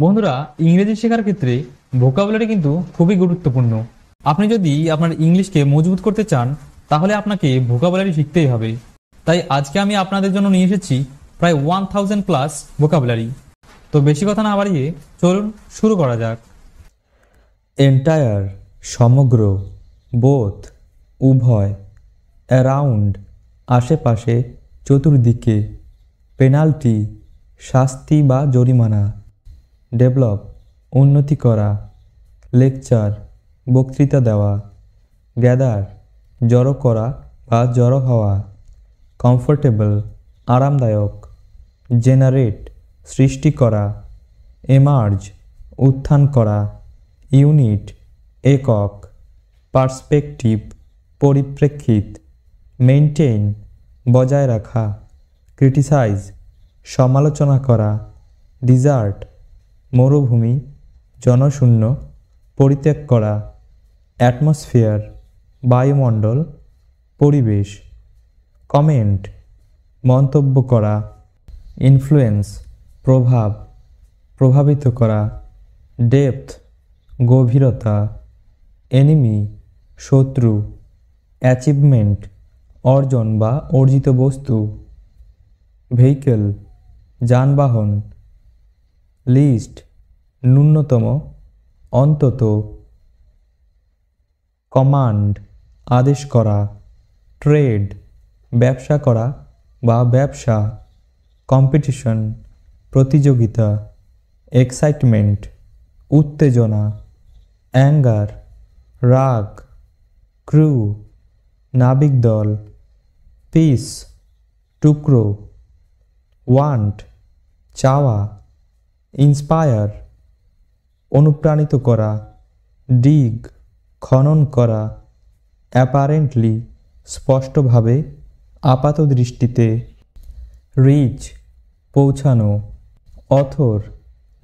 বন্ধুরা, ইংরেজি শেখার ক্ষেত্রে ভোকাবুলারি কিন্তু খুবই গুরুত্বপূর্ণ। আপনি যদি আপনার ইংলিশকে মজবুত করতে চান তাহলে আপনাকে ভোকাবুলারি শিখতেই হবে। তাই আজকে আমি আপনাদের জন্য নিয়ে এসেছি প্রায় 1000 প্লাস ভোকাবুলারি। তো বেশি কথা না বাড়িয়ে চলুন শুরু করা যাক। এন্টায়ার সমগ্র, বোথ উভয়, অ্যারাউন্ড আশেপাশে চতুর্দিকে, পেনাল্টি শাস্তি বা জরিমানা, ডেভেলপ উন্নতি করা, লেকচার বক্তৃতা দেওয়া, গ্যাদার জড়ো করা বা জড়ো হওয়া, কমফোর্টেবল আরামদায়ক, জেনারেট সৃষ্টি করা, এমার্জ উত্থান করা, ইউনিট একক, পার্সপেক্টিভ পরিপ্রেক্ষিত, মেইনটেইন বজায় রাখা, ক্রিটিসাইজ সমালোচনা করা, ডিজার্ট মরুভূমি জনশূন্য পরিত্যাগ করা, অ্যাটমসফিয়ার বায়ুমণ্ডল পরিবেশ, কমেন্ট মন্তব্য করা, ইনফ্লুয়েন্স প্রভাব প্রভাবিত করা, ডেপথ গভীরতা, এনিমি শত্রু, অ্যাচিভমেন্ট অর্জন বা অর্জিত বস্তু, ভেহিকেল যানবাহন, লিস্ট ন্যূনতম অন্তত, কমান্ড আদেশ করা, ট্রেড ব্যবসা করা বা ব্যবসা, কম্পিটিশন প্রতিযোগিতা, এক্সাইটমেন্ট উত্তেজনা, অ্যাঙ্গার রাগ, ক্রু নাবিক দল, পিস টুকরো, ওয়ান্ট চাওয়া, ইন্সপায়ার অনুপ্রাণিত করা, ডিগ খনন করা, অ্যাপারেন্টলি স্পষ্টভাবে আপাত দৃষ্টিতে, রিচ পৌঁছানো, অথর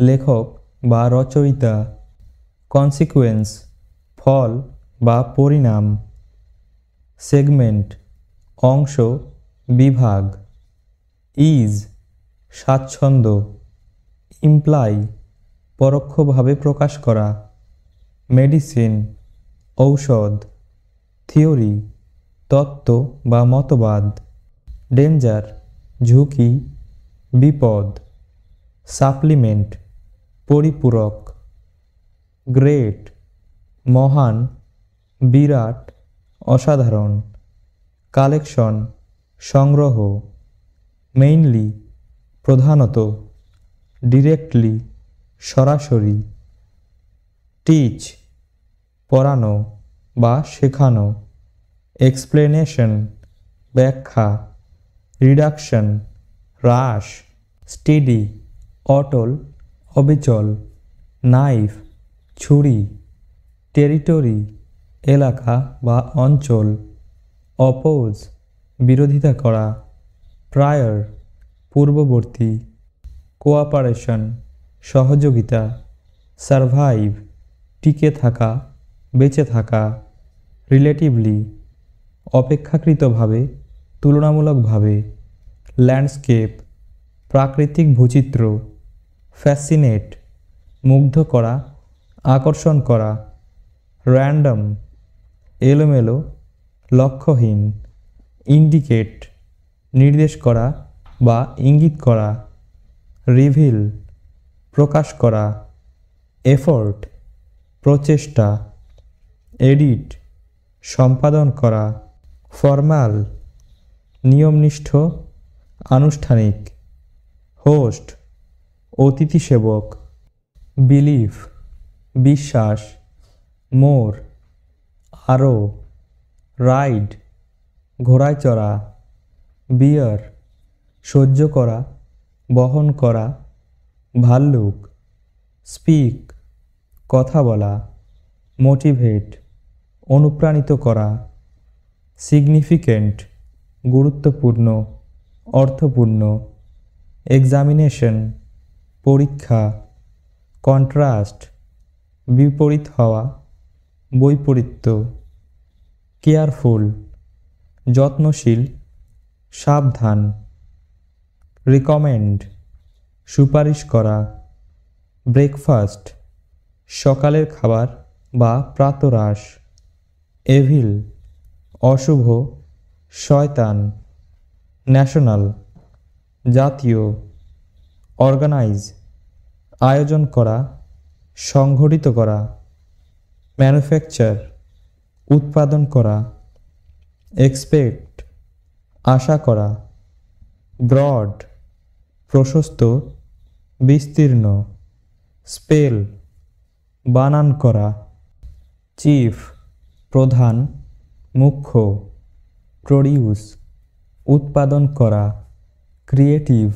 লেখক বা রচয়িতা, কনসিকুয়েন্স ফল বা পরিণাম, সেগমেন্ট অংশ বিভাগ, ইজ স্বাচ্ছন্দ্য, ইমপ্লাই পরোক্ষভাবে প্রকাশ করা, মেডিসিন ঔষধ, থিওরি তত্ত্ব বা মতবাদ, ডেঞ্জার ঝুঁকি বিপদ, সাপ্লিমেন্ট পরিপূরক, গ্রেট মহান বিরাট অসাধারণ, কালেকশন সংগ্রহ, মেইনলি প্রধানত, ডিরেক্টলি সরাসরি, টিচ পড়ানো বা শেখানো, এক্সপ্লেনেশন ব্যাখ্যা, রিডাকশন হ্রাস, স্টেডি অটল অবিচল, নাইফ ছুরি, টেরিটরি এলাকা বা অঞ্চল, অপোজ বিরোধিতা করা, প্রায়র পূর্ববর্তী, কোঅপারেশন সহযোগিতা, সারভাইভ টিকে থাকা বেঁচে থাকা, রিলেটিভলি অপেক্ষাকৃতভাবে তুলনামূলকভাবে, ল্যান্ডস্কেপ প্রাকৃতিক ভূচিত্র, ফ্যাসিনেট মুগ্ধ করা আকর্ষণ করা, র্যান্ডম এলোমেলো লক্ষ্যহীন, ইন্ডিকেট নির্দেশ করা বা ইঙ্গিত করা, রিভিল প্রকাশ করা, এফোর্ট প্রচেষ্টা, এডিট সম্পাদন করা, ফর্মাল নিয়মনিষ্ঠ আনুষ্ঠানিক, হোস্ট অতিথিসেবক, বিলিফ বিশ্বাস, মোর আরও, রাইড ঘোড়ায় চড়া, বিয়ার সহ্য করা বহন করা, ভাল্লুক স্পিক কথা বলা, মোটিভেট অনুপ্রাণিত করা, সিগনিফিকেন্ট গুরুত্বপূর্ণ অর্থপূর্ণ, এক্সামিনেশন পরীক্ষা, কন্ট্রাস্ট বিপরীত হওয়া বৈপরীত্য, কেয়ারফুল যত্নশীল সাবধান, রিকমেন্ড সুপারিশ করা, ব্রেকফাস্ট সকালের খাবার বা প্রাতরাশ। এভিল অশুভ, শয়তান। ন্যাশনাল জাতীয়। অর্গানাইজ আয়োজন করা, সংগঠিত করা। ম্যানুফ্যাকচার উৎপাদন করা। এক্সপেক্ট আশা করা। ব্রড প্রশস্ত, বিস্তীর্ণ। স্পেল বানান করা। চিফ প্রধান, মুখ্য। প্রডিউস উৎপাদন করা। ক্রিয়েটিভ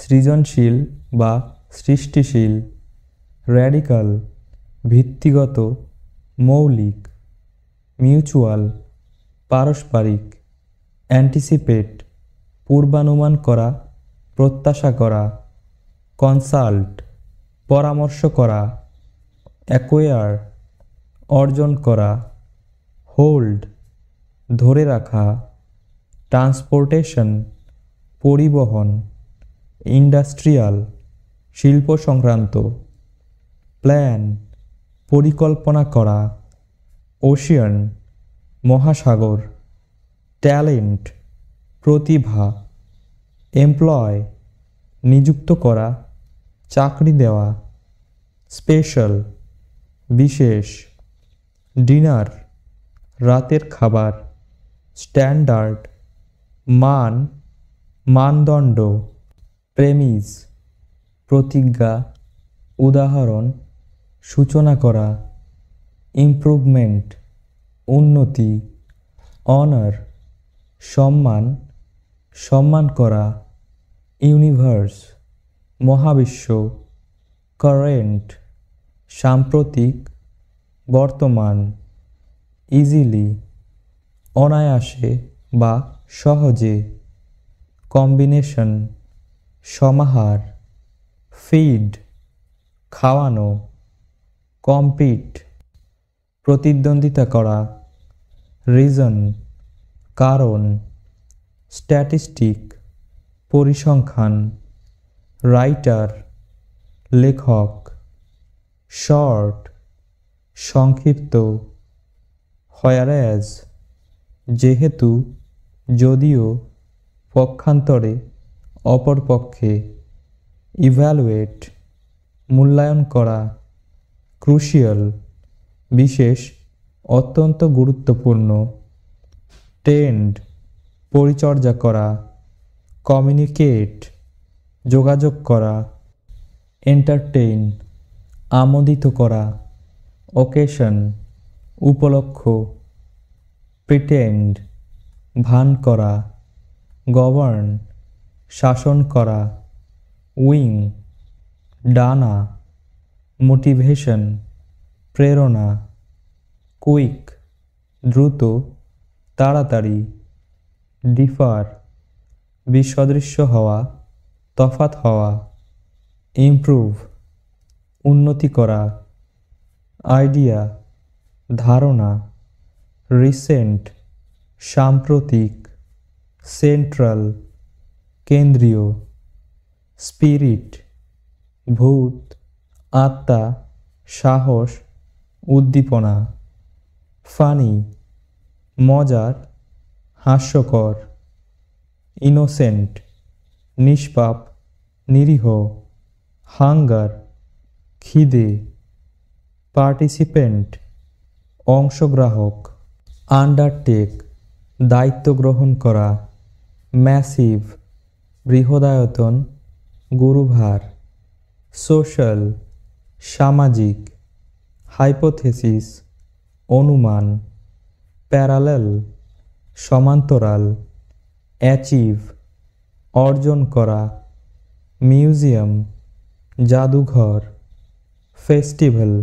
সৃজনশীল বা সৃষ্টিশীল। র্যাডিক্যাল ভিত্তিগত, মৌলিক। মিউচুয়াল পারস্পরিক। অ্যান্টিসিপেট পূর্বানুমান করা, প্রত্যাশা করা। কনসাল্ট পরামর্শ করা। অ্যাকোয়ার অর্জন করা। হোল্ড ধরে রাখা। ট্রান্সপোর্টেশন পরিবহন। ইন্ডাস্ট্রিয়াল শিল্প সংক্রান্ত। প্ল্যান পরিকল্পনা করা। ওশিয়ান মহাসাগর। ট্যালেন্ট প্রতিভা। এমপ্লয় নিযুক্ত করা, চাকরি দেওয়া। স্পেশাল বিশেষ। ডিনার রাতের খাবার। স্ট্যান্ডার্ড মান, মানদণ্ড। প্রেমিস প্রতিজ্ঞা, উদাহরণ, সূচনা করা। ইমপ্রুভমেন্ট উন্নতি। অনার সম্মান, সম্মান করা। ইউনিভার্স মহাবিশ্ব। কারেন্ট সাম্প্রতিক, বর্তমান। ইজিলি অনায়াসে বা সহজে। কম্বিনেশন সমাহার। ফিড খাওয়ানো। কম্পিট প্রতিদ্বন্দ্বিতা করা। রিজন কারণ। স্ট্যাটিস্টিক পরিসংখ্যান। রাইটার লেখক। শর্ট সংক্ষিপ্ত। হয়ারাজ যেহেতু, যদিও, পক্ষান্তরে, অপরপক্ষে। ইভ্যালুয়েট মূল্যায়ন করা। ক্রুশিয়াল বিশেষ, অত্যন্ত গুরুত্বপূর্ণ। টেন্ড পরিচর্যা করা। কমিউনিকেট যোগাযোগ করা। এন্টারটেইন আমোদিত করা। অকেশন উপলক্ষ। প্রিটেন্ড ভান করা। গভর্ন শাসন করা। উইং ডানা। মোটিভেশন প্রেরণা। কুইক দ্রুত, তাড়াতাড়ি। ডিফার বিসদৃশ্য হওয়া, তফাত হওয়া। ইমপ্রুভ উন্নতি করা। আইডিয়া ধারণা। রিসেন্ট সাম্প্রতিক। সেন্ট্রাল কেন্দ্রীয়। স্পিরিট ভূত, আত্মা, সাহস, উদ্দীপনা। ফানি মজার, হাস্যকর। ইনোসেন্ট নিষ্পাপ, নিরীহ। হাঙ্গার খিদে। পার্টিসিপেন্ট অংশগ্রাহক। আন্ডারটেক দায়িত্ব গ্রহণ করা। ম্যাসিভ বৃহদায়তন, গুরুভার। সোশ্যাল সামাজিক। হাইপোথেসিস অনুমান। প্যারালেল সমান্তরাল। অ্যাচিভ অর্জন করা। মিউজিয়াম জাদুঘর। ফেস্টিভ্যাল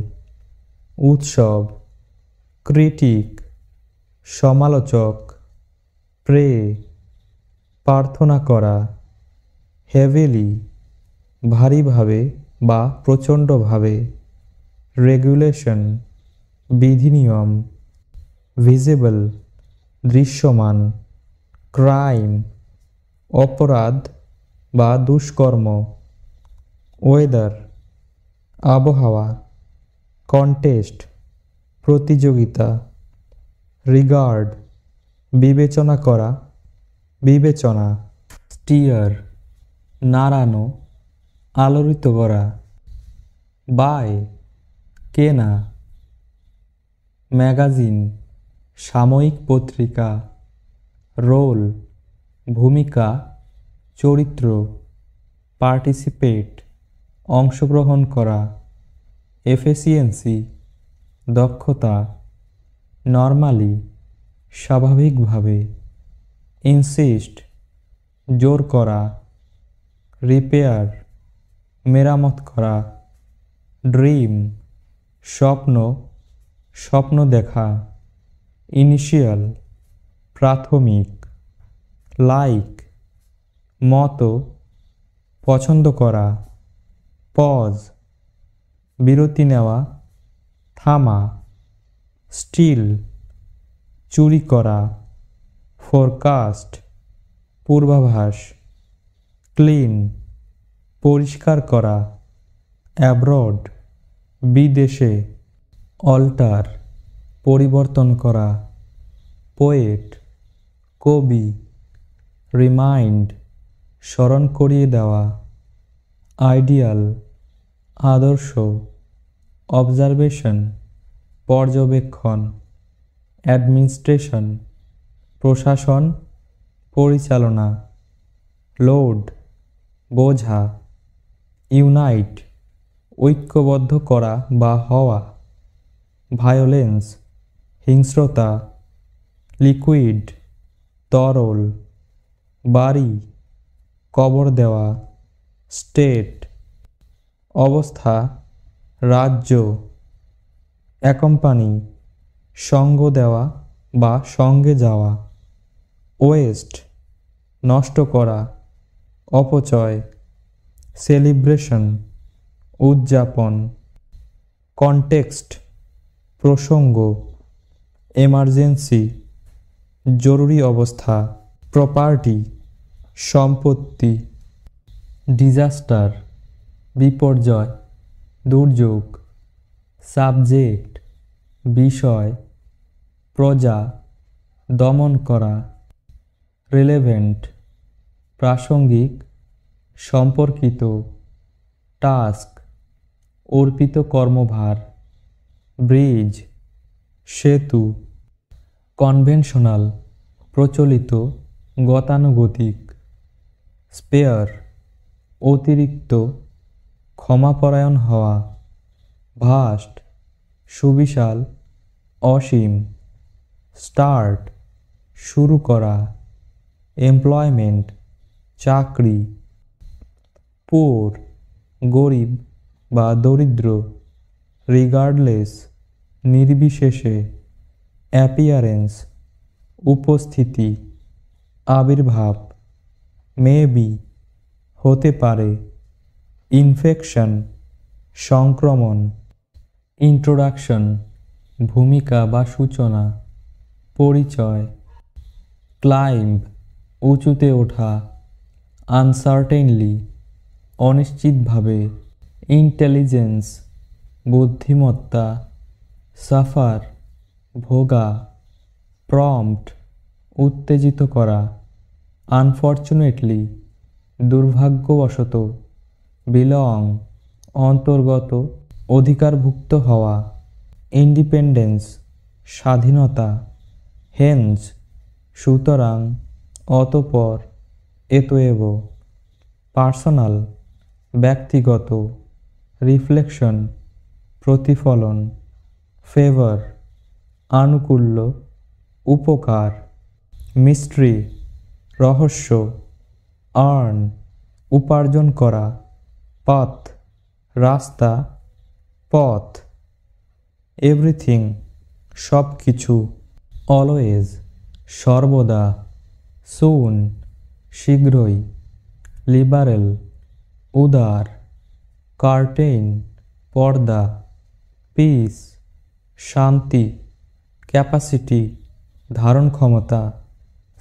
উৎসব। ক্রিটিক সমালোচক। প্রে প্রার্থনা করা। হেভিলি ভারীভাবে বা প্রচণ্ডভাবে। রেগুলেশন বিধিনিয়ম। ভিজিবল দৃশ্যমান। ক্রাইম অপরাধ বা দুষ্কর্ম। ওয়েদার আবহাওয়া কন্টেস্ট প্রতিযোগিতা রিগার্ড বিবেচনা করা বিবেচনা স্টিয়ার নাড়ানো আলোড়িত করা বাই কেনা ম্যাগাজিন সাময়িক পত্রিকা রোল ভূমিকা চরিত্র পার্টিসিপেট অংশগ্রহণ করা এফিসিয়েন্সি দক্ষতা নরমালি স্বাভাবিকভাবে ইনসিস্ট জোর করা রিপেয়ার মেরামত করা ড্রিম স্বপ্ন স্বপ্ন দেখা ইনিশিয়াল প্রাথমিক লাইক মতো পছন্দ করা পজ বিরতি নেওয়া থামা স্টিল চুরি করা ফোরকাস্ট পূর্বাভাস ক্লিন পরিষ্কার করা অ্যাব্রড বিদেশে অল্টার পরিবর্তন করা পোয়েট কবি রিমাইন্ড স্মরণ করিয়ে দেওয়া আইডিয়াল আদর্শ অবজারভেশন পর্যবেক্ষণ অ্যাডমিনিস্ট্রেশন প্রশাসন পরিচালনা লোড বোঝা ইউনাইট ঐক্যবদ্ধ করা বা হওয়া ভায়োলেন্স হিংস্রতা লিকুইড তরল বাড়ি কবর দেওয়া স্টেট অবস্থা রাজ্য অ্যাকম্পানি সঙ্গ দেওয়া বা সঙ্গে যাওয়া ওয়েস্ট নষ্ট করা অপচয় সেলিব্রেশন উদযাপন কনটেক্সট প্রসঙ্গ এমার্জেন্সি জরুরি অবস্থা প্রপার্টি সম্পত্তি ডিজাস্টার বিপর্যয় দুর্যোগ সাবজেক্ট বিষয় প্রজা দমন করা রিলেভেন্ট প্রাসঙ্গিক সম্পর্কিত টাস্ক অর্পিত কর্মভার ব্রিজ সেতু কনভেনশনাল প্রচলিত গতানুগতিক স্পেয়ার অতিরিক্ত ক্ষমাপরায়ণ হওয়া ভাস্ট সুবিশাল অসীম স্টার্ট শুরু করা এমপ্লয়মেন্ট চাকরি পুর গরিব বা দরিদ্র রিগার্ডলেস নির্বিশেষে অ্যাপিয়ারেন্স উপস্থিতি আবির্ভাব মেবি হতে পারে ইনফেকশন সংক্রমণ ইন্ট্রোডাকশন ভূমিকা বা সূচনা পরিচয় ক্লাইম্ব উঁচুতে ওঠা আনসার্টেনলি অনিশ্চিতভাবে ইন্টেলিজেন্স বুদ্ধিমত্তা সাফার ভোগা প্রম্পট উত্তেজিত করা আনফর্চুনেটলি দুর্ভাগ্যবশত বিলং অন্তর্গত অধিকারভুক্ত হওয়া ইন্ডিপেন্ডেন্স স্বাধীনতা হেন্স সুতরাং অতঃপর এতএব পার্সোনাল ব্যক্তিগত রিফ্লেকশন প্রতিফলন ফেভার আনুকূল্য উপকার মিস্ট্রি রহস্য আর্ন উপার্জন করা পথ রাস্তা পথ এভরিথিং সব কিছু অলওয়েজ সর্বদা সুন শীঘ্রই লিবারেল উদার কার্টেইন পর্দা পিস শান্তি ক্যাপাসিটি ধারণ ক্ষমতা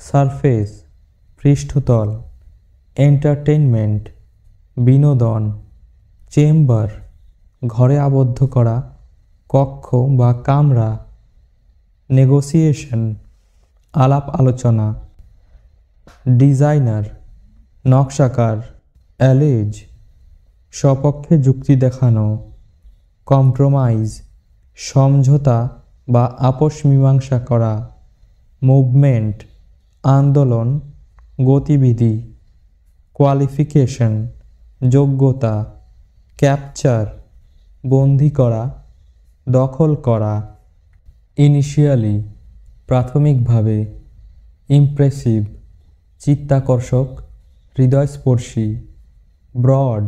সারফেস পৃষ্ঠতল এন্টারটেইনমেন্ট বিনোদন চেম্বার ঘরে আবদ্ধ করা, কক্ষ বা কামরা। নেগোসিয়েশন আলাপ আলোচনা। ডিজাইনার নকশাকার। অ্যালেজ স্বপক্ষে যুক্তি দেখানো। কম্প্রোমাইজ সমঝোতা বা আপোষ মীমাংসা করা। মুভমেন্ট আন্দোলন গতিবিধি। কোয়ালিফিকেশন যোগ্যতা। ক্যাপচার বন্দী করা দখল করা। ইনিশিয়ালি প্রাথমিকভাবে। ইমপ্রেসিভ চিত্তাকর্ষক হৃদয়স্পর্শী। ব্রড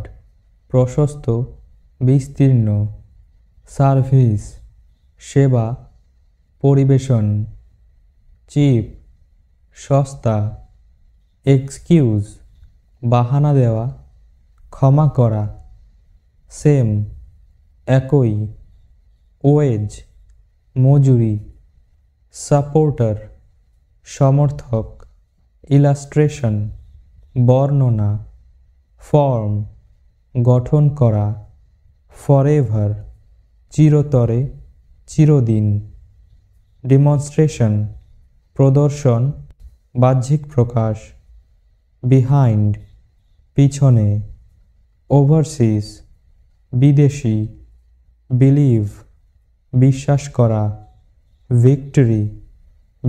প্রশস্ত বিস্তীর্ণ। সার্ভিস সেবা পরিবেশন। চিপ সস্তা। এক্সকিউজ বাহানা দেওয়া ক্ষমা করা। সেম একই। ওয়েজ মজুরি। সাপোর্টার সমর্থক। ইলাস্ট্রেশন বর্ণনা। ফর্ম গঠন করা। ফরএভার চিরতরে চিরদিন। ডেমনস্ট্রেশন প্রদর্শন বাহ্যিক প্রকাশ। বিহাইন্ড পিছনে। ওভারসিজ বিদেশি। বিলিভ বিশ্বাস করা। ভিক্টরি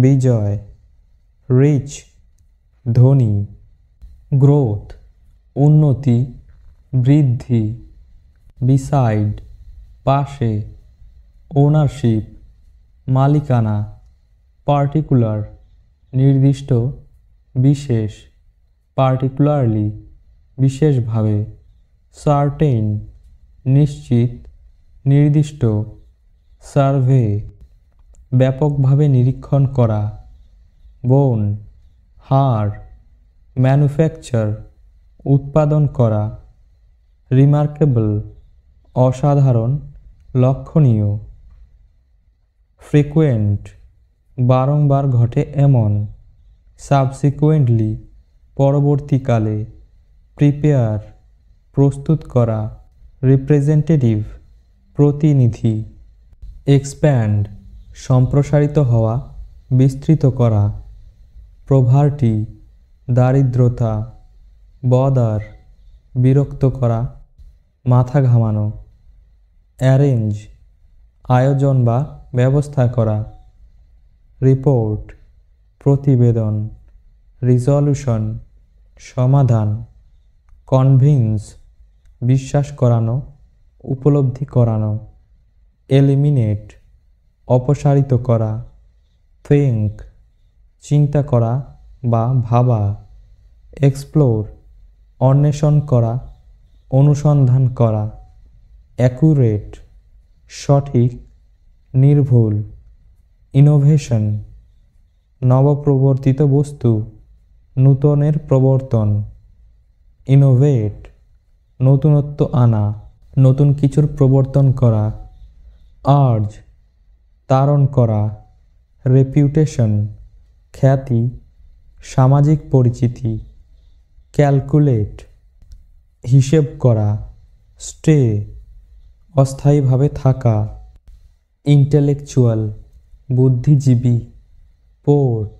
বিজয়। রিচ ধনী। গ্রোথ উন্নতি বৃদ্ধি। বিসাইড পাশে। ওনারশিপ মালিকানা। পার্টিকুলার নির্দিষ্ট বিশেষ। পার্টিকুলারলি বিশেষভাবে। সার্টেন নিশ্চিত নির্দিষ্ট। সার্ভে ব্যাপকভাবে নিরীক্ষণ করা। বোন হাড়। ম্যানুফ্যাকচার উৎপাদন করা। রিমার্কেবল অসাধারণ লক্ষণীয়। ফ্রিকুয়েন্ট বারংবার ঘটে এমন। সাবসিকুয়েন্টলি পরবর্তীকালে। প্রিপেয়ার প্রস্তুত করা। রিপ্রেজেন্টেটিভ প্রতিনিধি। এক্সপ্যান্ড সম্প্রসারিত হওয়া বিস্তৃত করা। প্রভার্টি দারিদ্রতা। বদার বিরক্ত করা মাথা ঘামানো। অ্যারেঞ্জ আয়োজন বা ব্যবস্থা করা। রিপোর্ট প্রতিবেদন। রিজলিউশন সমাধান। কনভিন্স বিশ্বাস করানো উপলব্ধি করানো। এলিমিনেট অপসারিত করা। থিঙ্ক চিন্তা করা বা ভাবা। এক্সপ্লোর অন্বেষণ করা অনুসন্ধান করা। অ্যাকুরেট সঠিক নির্ভুল। ইনোভেশন নবপ্রবর্তিত বস্তু নূতনের প্রবর্তন। ইনোভেট নতুনত্ব আনা নতুন কিছুর প্রবর্তন করা। আর্জ তারণ করা। রেপিউটেশন খ্যাতি সামাজিক পরিচিতি। ক্যালকুলেট হিসেব করা। স্টে অস্থায়ীভাবে থাকা। ইন্টেলেকচুয়াল বুদ্ধিজীবী। পোর্ট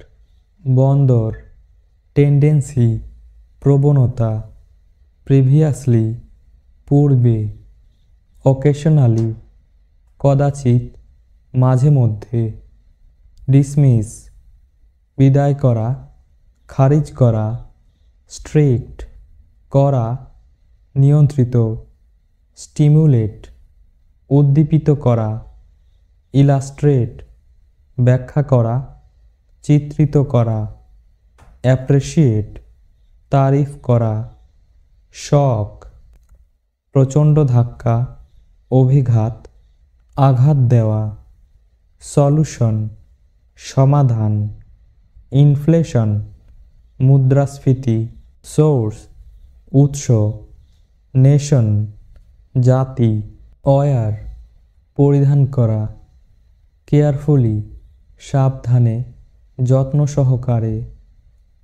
বন্দর। টেন্ডেন্সি প্রবণতা। প্রিভিয়াসলি পূর্বে। অকেশনালি কদাচিৎ মাঝে মধ্যে। ডিসমিস বিদায় করা খারিজ করা। স্ট্রিক্ট করা নিয়ন্ত্রিত। স্টিমুলেট উদ্দীপিত করা। ইলাস্ট্রেট ব্যাখ্যা করা চিত্রিত করা। অ্যাপ্রিশিয়েট তারিফ করা। শক প্রচণ্ড ধাক্কা অভিঘাত আঘাত দেওয়া। সলিউশন সমাধান। ইনফ্লেশন মুদ্রাস্ফীতি। সোর্স উৎস। নেশন জাতি। ওয়্যার পরিধান করা। কেয়ারফুলি সাবধানে যত্ন সহকারে।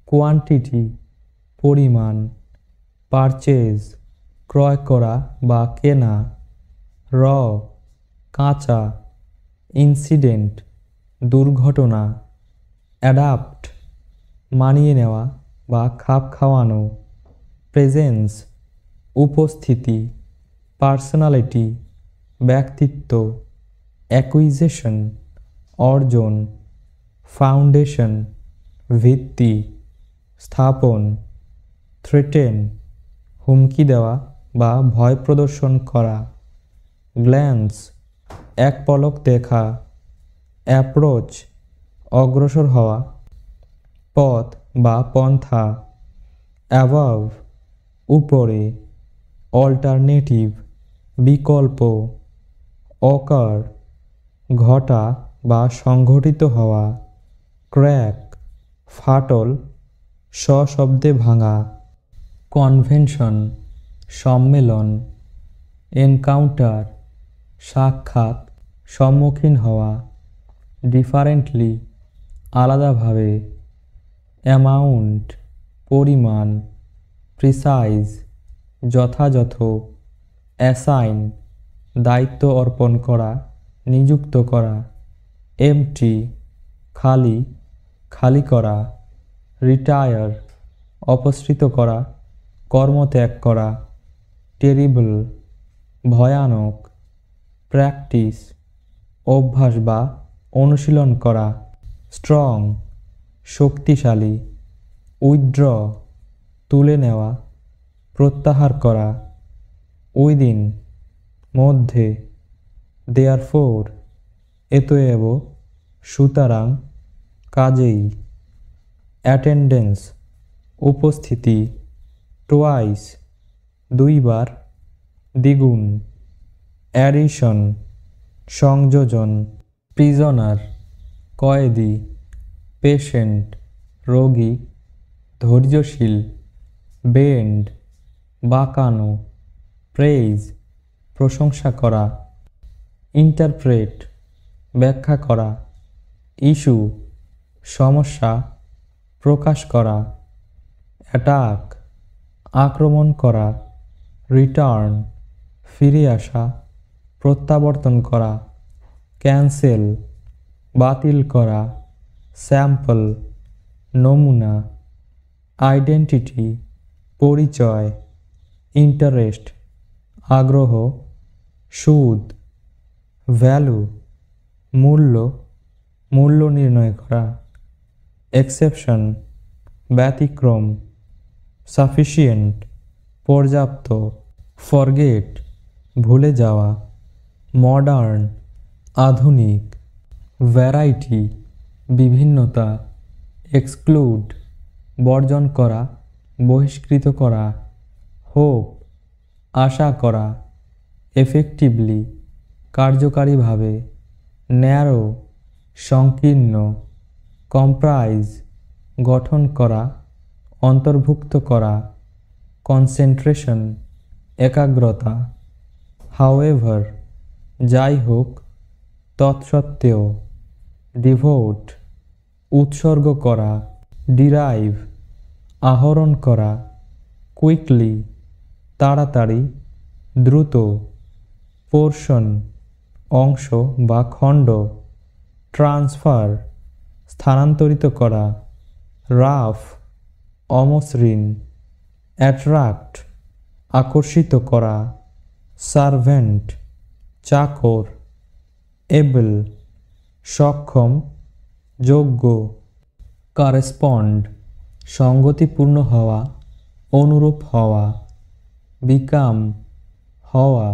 কোয়ান্টিটি পরিমাণ। পারচেজ ক্রয় করা বা কেনা। raw, কাঁচা, incident, দুর্ঘটনা, adapt, মানিয়ে নেওয়া বা খাপ খাওয়ানো, presence, উপস্থিতি, personality, ব্যক্তিত্ব, acquisition, অর্জন, foundation, ভিত্তি, স্থাপন, threaten, হুমকি দেওয়া বা ভয় প্রদর্শন করা, glance, এক পলক দেখা, approach, অগ্রসর হওয়া, পথ বা পন্থা, above, উপরে, alternative, বিকল্প, occur, ঘটা বা সংঘটিত হওয়া, crack, ফাটল, সশব্দে ভাঙা, কনভেনশন, সম্মেলন, এনকাউন্টার, সাক্ষাৎ, সম্মুখীন হওয়া, ডিফারেন্টলি, আলাদাভাবে, অ্যামাউন্ট, পরিমাণ, প্রিসাইজ, যথাযথ, অ্যাসাইন, দায়িত্ব অর্পণ করা, নিযুক্ত করা, এমটি, খালি, খালি করা, রিটায়ার, অপসৃত করা, কর্মত্যাগ করা, টেরিবল, ভয়ানক, প্র্যাকটিস, অভ্যাস বা অনুশীলন করা, স্ট্রং, শক্তিশালী, উইথড্র, তুলে নেওয়া, প্রত্যাহার করা, উইদিন, মধ্যে, দেয়ারফোর, এতএব, সুতরাং, কাজেই, অ্যাটেন্ডেন্স, উপস্থিতি, twice, দুইবার, দ্বিগুণ, অ্যাডিশন, সংযোজন, প্রিজনার, কয়েদি, পেশেন্ট, রোগী, ধৈর্যশীল, বেন্ড, বাঁকানো, প্রেইজ, প্রশংসা করা, ইন্টারপ্রেট, ব্যাখ্যা করা, ইস্যু, সমস্যা, প্রকাশ করা, অ্যাটাক, আক্রমণ করা, রিটার্ন, ফিরে আসা, প্রত্যাবর্তন করা, ক্যান্সেল, বাতিল করা, স্যাম্পল, নমুনা, আইডেন্টিটি, পরিচয়, ইন্টারেস্ট, আগ্রহ, সুদ, ভ্যালু, মূল্য, মূল্য নির্ণয় করা, এক্সেপশন, ব্যতিক্রম, সাফিসিয়েন্ট, পর্যাপ্ত, ফরগেট, ভুলে যাওয়া, মডার্ন, আধুনিক, ভ্যারাইটি, বিভিন্নতা, এক্সক্লুড, বর্জন করা, বহিষ্কৃত করা, হোপ, আশা করা, এফেক্টিভলি, কার্যকারীভাবে, ন্যারো, সংকীর্ণ, কম্প্রাইজ, গঠন করা, অন্তর্ভুক্ত করা, কনসেন্ট্রেশন, একাগ্রতা, হাউএভার, যাই হোক, তৎসত্ত্বেও, ডিভোট, উৎসর্গ করা, ডিরাইভ, আহরণ করা, কুইকলি, তাড়াতাড়ি, দ্রুত, পোর্শন, অংশ বা খণ্ড, ট্রান্সফার, স্থানান্তরিত করা, রাফ, অমসৃণ, অ্যাট্রাক্ট, আকর্ষিত করা, সার্ভেন্ট, চাকর, এবল, সক্ষম, যোগ্য, কারেসপন্ড, সঙ্গতিপূর্ণ হওয়া, অনুরূপ হওয়া, বিকাম, হওয়া,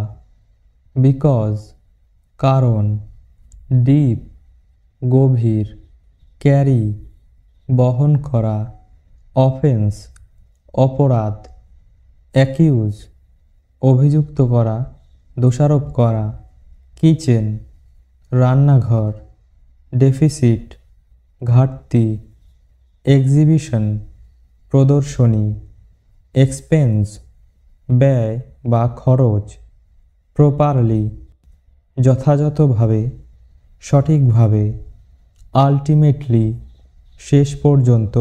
বিকজ, কারণ, ডিপ, গভীর, ক্যারি, বহন করা, অফেন্স, অপরাধ, অ্যাকিউজ, অভিযুক্ত করা, দোষারোপ করা, কিচেন, রান্নাঘর, ডেফিসিট, ঘাটতি, এক্সিবিশন, প্রদর্শনী, এক্সপেন্স, ব্যয় বা খরচ, প্রপারলি, যথাযথভাবে, সঠিকভাবে, আলটিমেটলি, শেষ পর্যন্ত,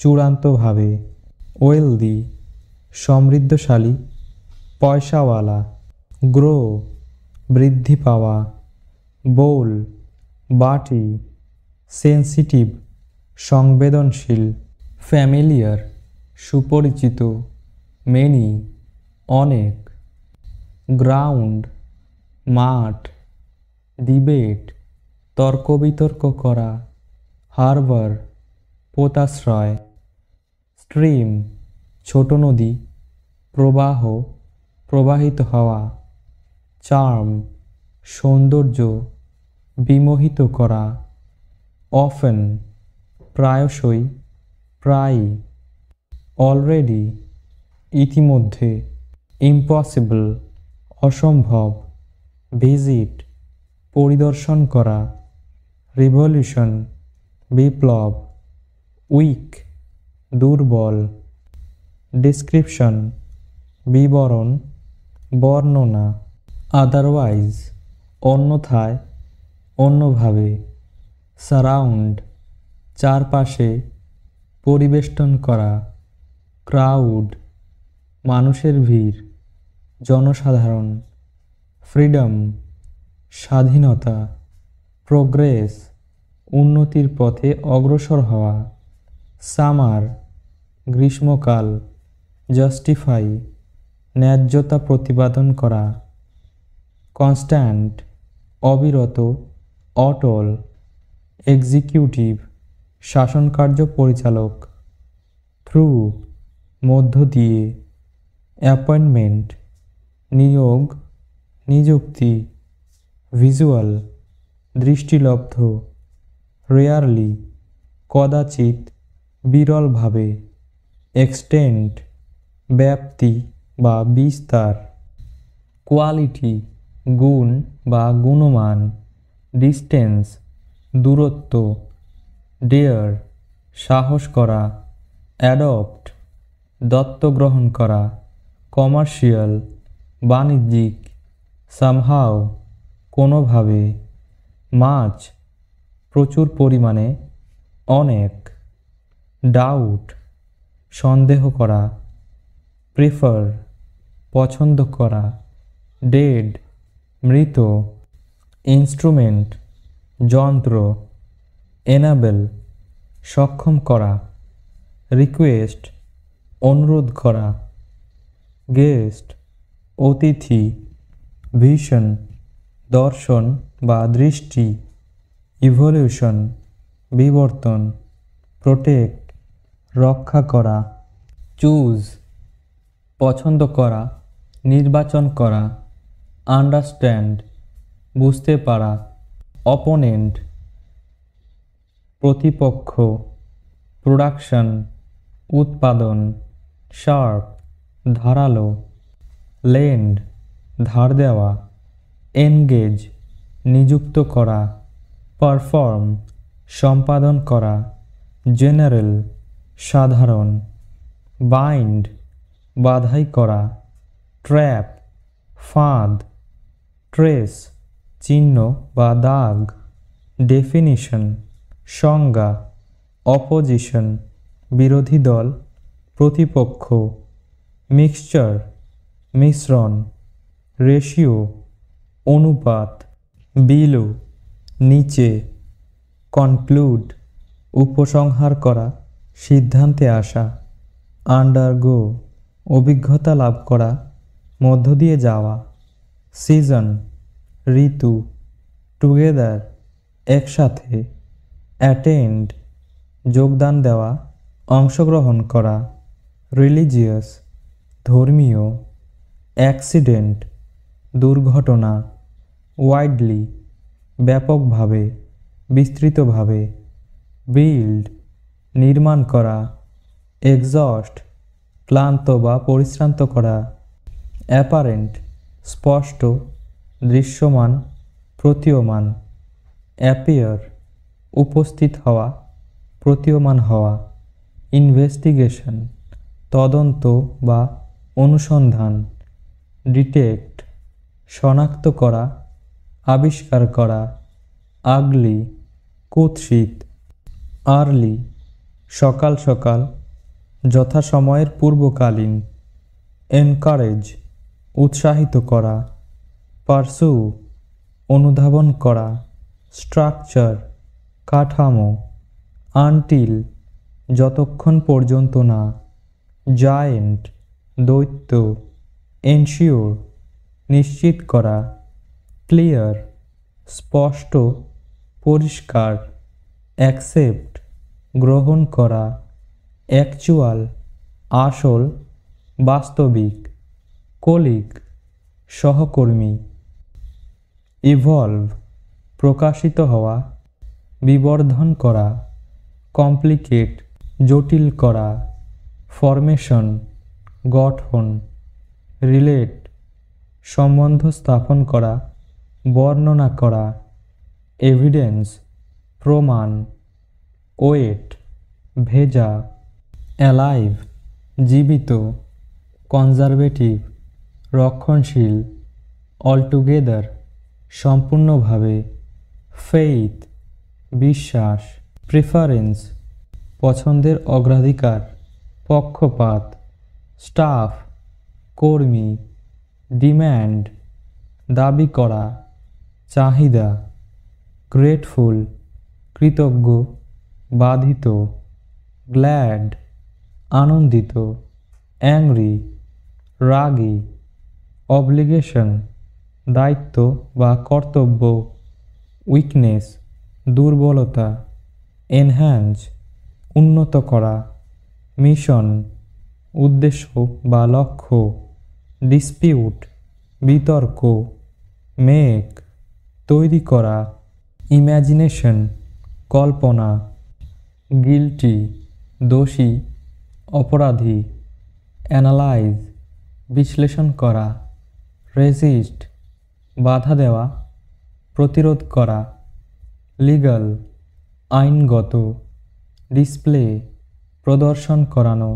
চূড়ান্তভাবে, ওয়েলদি, সমৃদ্ধশালী, পয়সাওয়ালা, গ্রো, বৃদ্ধি পাওয়া, বোল, বাটি, সেন্সিটিভ, সংবেদনশীল, ফ্যামিলিয়ার, সুপরিচিত, মেনি, অনেক, গ্রাউন্ড, মাঠ, ডিবেট, তর্ক বিতর্ক করা, হারবার, পোতাশ্রয়, স্ট্রিম, ছোট নদী, প্রবাহ, প্রবাহিত হওয়া, চার্ম, সৌন্দর্য, বিমোহিত করা, অফেন, প্রায়শই, প্রায়, অলরেডি, ইতিমধ্যে, ইম্পসিবল, অসম্ভব, ভিজিট, পরিদর্শন করা, রিভলিউশন, বিপ্লব, উইক, দুর্বল, ডিসক্রিপশন, বিবরণ, বর্ণনা, আদারওয়াইজ, অন্যথায়, অন্যভাবে, সারাউন্ড, চারপাশে, পরিবেষ্টন করা, ক্রাউড, মানুষের ভিড়, জনসাধারণ, ফ্রিডম, স্বাধীনতা, প্রোগ্রেস, উন্নতির পথে অগ্রসর হওয়া, সামার, গ্রীষ্মকাল, জাস্টিফাই, ন্যায্যতা প্রতিপাদন করা, কনস্ট্যান্ট, অবিরত, অটল, এক্সিকিউটিভ, শাসনকার্য পরিচালক, থ্রু, মধ্য দিয়ে, অ্যাপয়েন্টমেন্ট, নিয়োগ, নিযুক্তি, ভিজুয়াল, দৃষ্টিলব্ধ, রেয়ারলি, কদাচিৎ, বিরলভাবে, এক্সটেন্ট, ব্যাপ্তি বা বিস্তার, কোয়ালিটি, গুণ বা গুণমান, ডিস্টেন্স, দূরত্ব, ডেয়ার, সাহস করা, অ্যাডপ্ট, দত্তক গ্রহণ করা, কমার্শিয়াল, বাণিজ্যিক, সামহাও, কোনোভাবে, মাছ, প্রচুর পরিমাণে, অনেক, ডাউট, সন্দেহ করা, প্রেফার, পছন্দ করা, ডেড, মৃত, ইনস্ট্রুমেন্ট, যন্ত্র, এনাবেল, সক্ষম করা, রিকোয়েস্ট, অনুরোধ করা, গেস্ট, অতিথি, ভিশন, দর্শন বা দৃষ্টি, ইভলিউশন, বিবর্তন, প্রোটেক্ট, রক্ষা করা, চুজ, পছন্দ করা, নির্বাচন করা, আন্ডারস্ট্যান্ড, বুঝতে পারা, অপোনেন্ট, প্রতিপক্ষ, প্রোডাকশন, উৎপাদন, শার্প, ধারালো, লেন্ড, ধার দেওয়া, এনগেজ, নিযুক্ত করা, পারফর্ম, সম্পাদন করা, জেনারেল, সাধারণ, বাইন্ড, বাধাই করা, ট্র্যাপ, ফাঁদ, ট্রেস, চিহ্ন বা দাগ, ডেফিনিশন, সংজ্ঞা, অপোজিশন, বিরোধী দল, প্রতিপক্ষ, মিক্সচার, মিশ্রণ, রেশিও, অনুপাত, বিলো, নিচে, কনক্লুড, উপসংহার করা, সিদ্ধান্তে আসা, আন্ডারগো, অভিজ্ঞতা লাভ করা, মধ্য দিয়ে যাওয়া, সিজন, ঋতু, টুগেদার, একসাথে, অ্যাটেন্ড, যোগদান দেওয়া, অংশগ্রহণ করা, রিলিজিয়াস, ধর্মীয়, অ্যাক্সিডেন্ট, দুর্ঘটনা, ওয়াইডলি, ব্যাপকভাবে, বিস্তৃতভাবে, বিল্ড, নির্মাণ করা, এক্সস্ট, ক্লান্ত বা পরিশ্রান্ত করা, অ্যাপারেন্ট, স্পষ্ট, দৃশ্যমান, প্রতীয়মান, অ্যাপিয়ার, উপস্থিত হওয়া, প্রতীয়মান হওয়া, ইনভেস্টিগেশন, তদন্ত বা অনুসন্ধান, ডিটেক্ট, শনাক্ত করা, আবিষ্কার করা, আগলি, কুৎসিত, আর্লি, সকাল সকাল, যথাসময়ের পূর্বকালীন, এনকারেজ, উৎসাহিত করা, pursue অনুধাবন করা structure কাঠামো until যতক্ষণ পর্যন্ত না giant দৈত্য ensure নিশ্চিত করা clear স্পষ্ট পরিষ্কার accept গ্রহণ করা actual আসল বাস্তবিক colleague সহকর্মী evolve প্রকাশিত হওয়া বিবর্ধন করা complicate জটিল করা formation গঠন relate সম্বন্ধ স্থাপন করা বর্ণনা করা evidence প্রমাণ weight ভেজা alive জীবিত conservative রক্ষণশীল altogether সম্পূর্ণভাবে faith বিশ্বাস preference পছন্দের অগ্রাধিকার পক্ষপাত staff কর্মী demand দাবি করা চাহিদা grateful কৃতজ্ঞ বাধিত glad আনন্দিত angry রাগী obligation দায়িত্ব বা কর্তব্য weakness দুর্বলতা enhance উন্নত করা মিশন উদ্দেশ্য বা লক্ষ্য dispute বিতর্ক make তৈরি করা imagination কল্পনা guilty দোষী অপরাধী analyze বিশ্লেষণ করা resist বাধা দেওয়া প্রতিরোধ করা legal আইনগত ডিসপ্লে প্রদর্শন করানো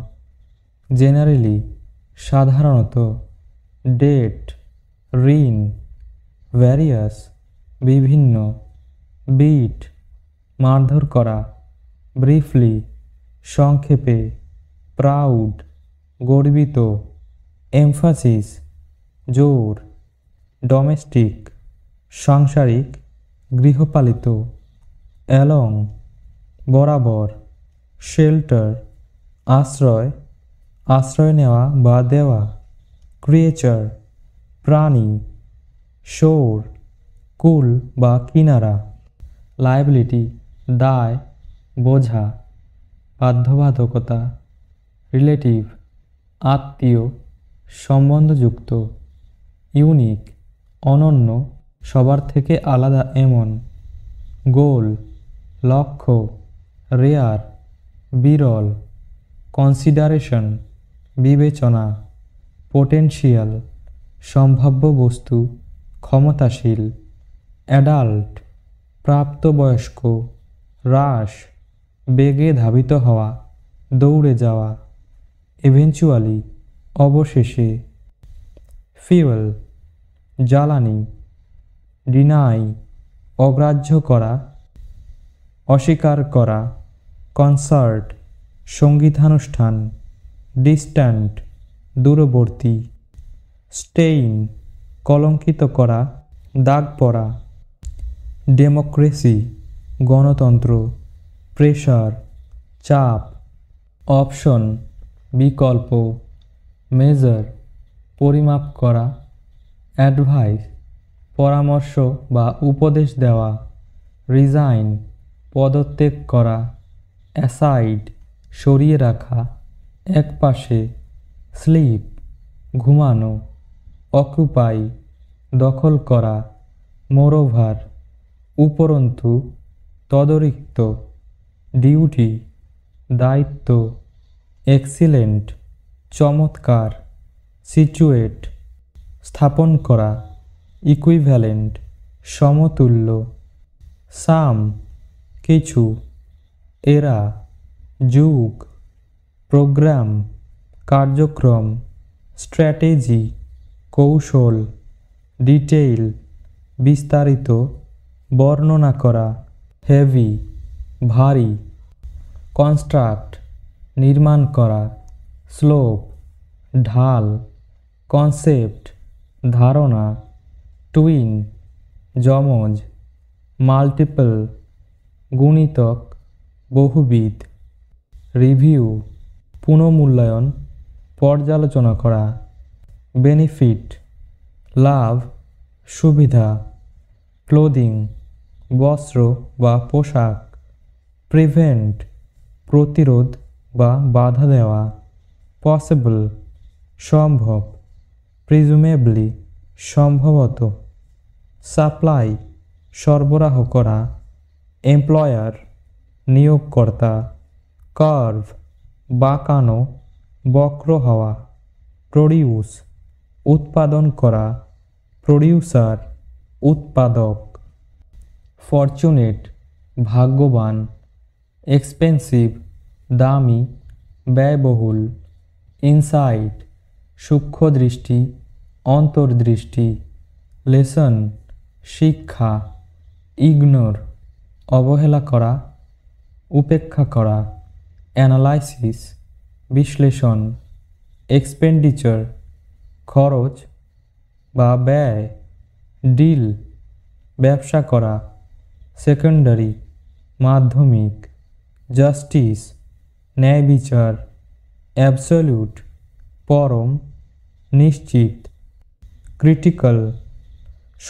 জেনারেলি সাধারণত ডেট ঋণ ভ্যারিয়াস বিভিন্ন বিট মারধর করা ব্রিফলি সংক্ষেপে প্রাউড গর্বিত এমফাসিস জোর ডোমেস্টিক সাংসারিক গৃহপালিত অ্যালং বরাবর শেল্টার আশ্রয় আশ্রয় নেওয়া বা দেওয়া ক্রিয়েচার প্রাণী শোর কুল বা কিনারা লায়াবিলিটি দায় বোঝা বাধ্যবাধকতা রিলেটিভ আত্মীয় সম্বন্ধযুক্ত ইউনিক অনন্য সবার থেকে আলাদা এমন গোল লক্ষ্য রেয়ার বিরল কনসিডারেশন বিবেচনা পোটেনশিয়াল সম্ভাব্য বস্তু ক্ষমতাশীল অ্যাডাল্ট প্রাপ্তবয়স্ক হ্রাস বেগে ধাবিত হওয়া দৌড়ে যাওয়া ইভেঞ্চুয়ালি অবশেষে ফিউয়েল জ্বালানি ডিনাই অগ্রাহ্য করা অস্বীকার করা কনসার্ট সঙ্গীতানুষ্ঠান ডিস্ট্যান্ট দূরবর্তী স্টেইন কলঙ্কিত করা দাগ পড়া ডেমোক্রেসি গণতন্ত্র প্রেসার চাপ অপশন বিকল্প মেজার পরিমাপ করা অ্যাডভাইস পরামর্শ বা উপদেশ দেওয়া রিজাইন পদত্যাগ করা অ্যাসাইড সরিয়ে রাখা একপাশে স্লিপ ঘুমানো অকুপাই দখল করা মোরোভার উপরন্তু তদরিক্ত ডিউটি দায়িত্ব এক্সিলেন্ট চমৎকার সিচুয়েট স্থাপন করা ইকুইভ্যালেন্ট সমতুল্য সাম কিছু এরা যুগ প্রোগ্রাম কার্যক্রম স্ট্র্যাটেজি কৌশল ডিটেইল বিস্তারিত বর্ণনা করা হেভি ভারী কনস্ট্রাক্ট নির্মাণ করা স্লোপ ঢাল কনসেপ্ট ধারণা twin, jomoj, multiple, gunitok, bohubid, review, punomullayon, porjalochona kora, benefit, লাভ সুবিধা ক্লোদিং বস্ত্র বা পোশাক প্রিভেন্ট প্রতিরোধ বা বাধা দেওয়া পসিবল সম্ভব প্রিজুমেবলি সম্ভবত সাপ্লাই সরবরাহ করা এমপ্লয়ার নিয়োগকর্তা কার্ভ বাঁকানো বক্র হওয়া প্রডিউস উৎপাদন করা প্রোডিউসার উৎপাদক ফরচুনেট ভাগ্যবান এক্সপেন্সিভ দামি ব্যয়বহুল ইনসাইট সূক্ষ্ম দৃষ্টি অন্তর্দৃষ্টি লেসন শিক্ষা ইগনোর অবহেলা করা উপেক্ষা করা অ্যানালাইসিস বিশ্লেষণ এক্সপেন্ডিচার খরচ বা ব্যয় ডিল ব্যবসা করা সেকেন্ডারি মাধ্যমিক জাস্টিস ন্যায় বিচার অ্যাবসলিউট পরম নিশ্চিত ক্রিটিক্যাল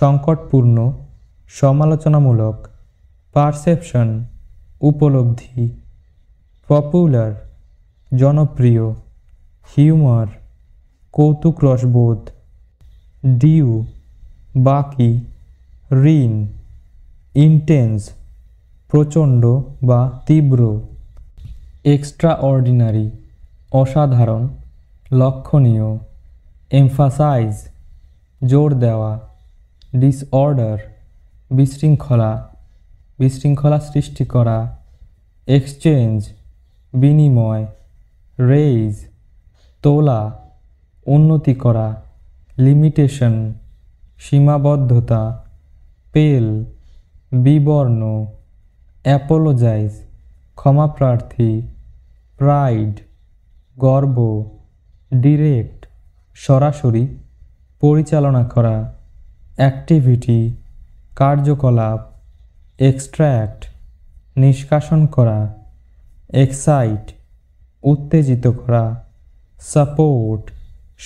সংকটপূর্ণ সমালোচনামূলক পারসেপশন উপলব্ধি পপুলার জনপ্রিয় হিউমার কৌতুক রসবোধ ডিউ বাকি ঋণ ইন্টেন্স প্রচণ্ড বা তীব্র এক্সট্রাঅর্ডিনারি অসাধারণ লক্ষণীয় এমফাসাইজ জোর দেওয়া ডিসঅর্ডার বিশৃঙ্খলা সৃষ্টি করা এক্সচেঞ্জ বিনিময় রেইজ তোলা উন্নতি করা লিমিটেশন সীমাবদ্ধতা পেল বিবর্ণ অ্যাপোলোজাইজ ক্ষমাপ্রার্থী প্রাইড গর্ব ডিরেক্ট সরাসরি পরিচালনা করা অ্যাক্টিভিটি কার্যকলাপ এক্সট্র্যাক্ট নিষ্কাশন করা এক্সাইট উত্তেজিত করা সাপোর্ট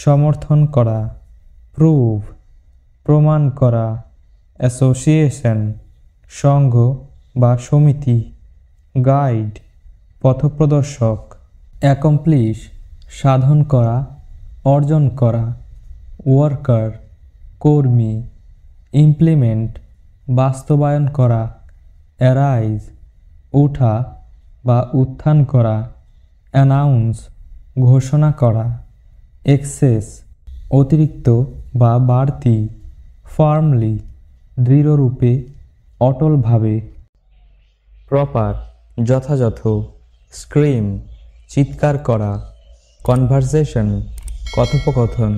সমর্থন করা প্রুভ প্রমাণ করা অ্যাসোসিয়েশন সংঘ বা সমিতি গাইড পথপ্রদর্শক অ্যাকমপ্লিশ সাধন করা অর্জন করা ওয়ার্কার কর্মী ইমপ্লিমেন্ট বাস্তবায়ন করা অ্যারাইজ ওঠা বা উত্থান করা অ্যানাউন্স ঘোষণা করা এক্সেস অতিরিক্ত বা বাড়তি ফার্মলি দৃঢ়রূপে অটলভাবে প্রপার যথাযথ স্ক্রিম চিৎকার করা কনভারসেশন কথোপকথন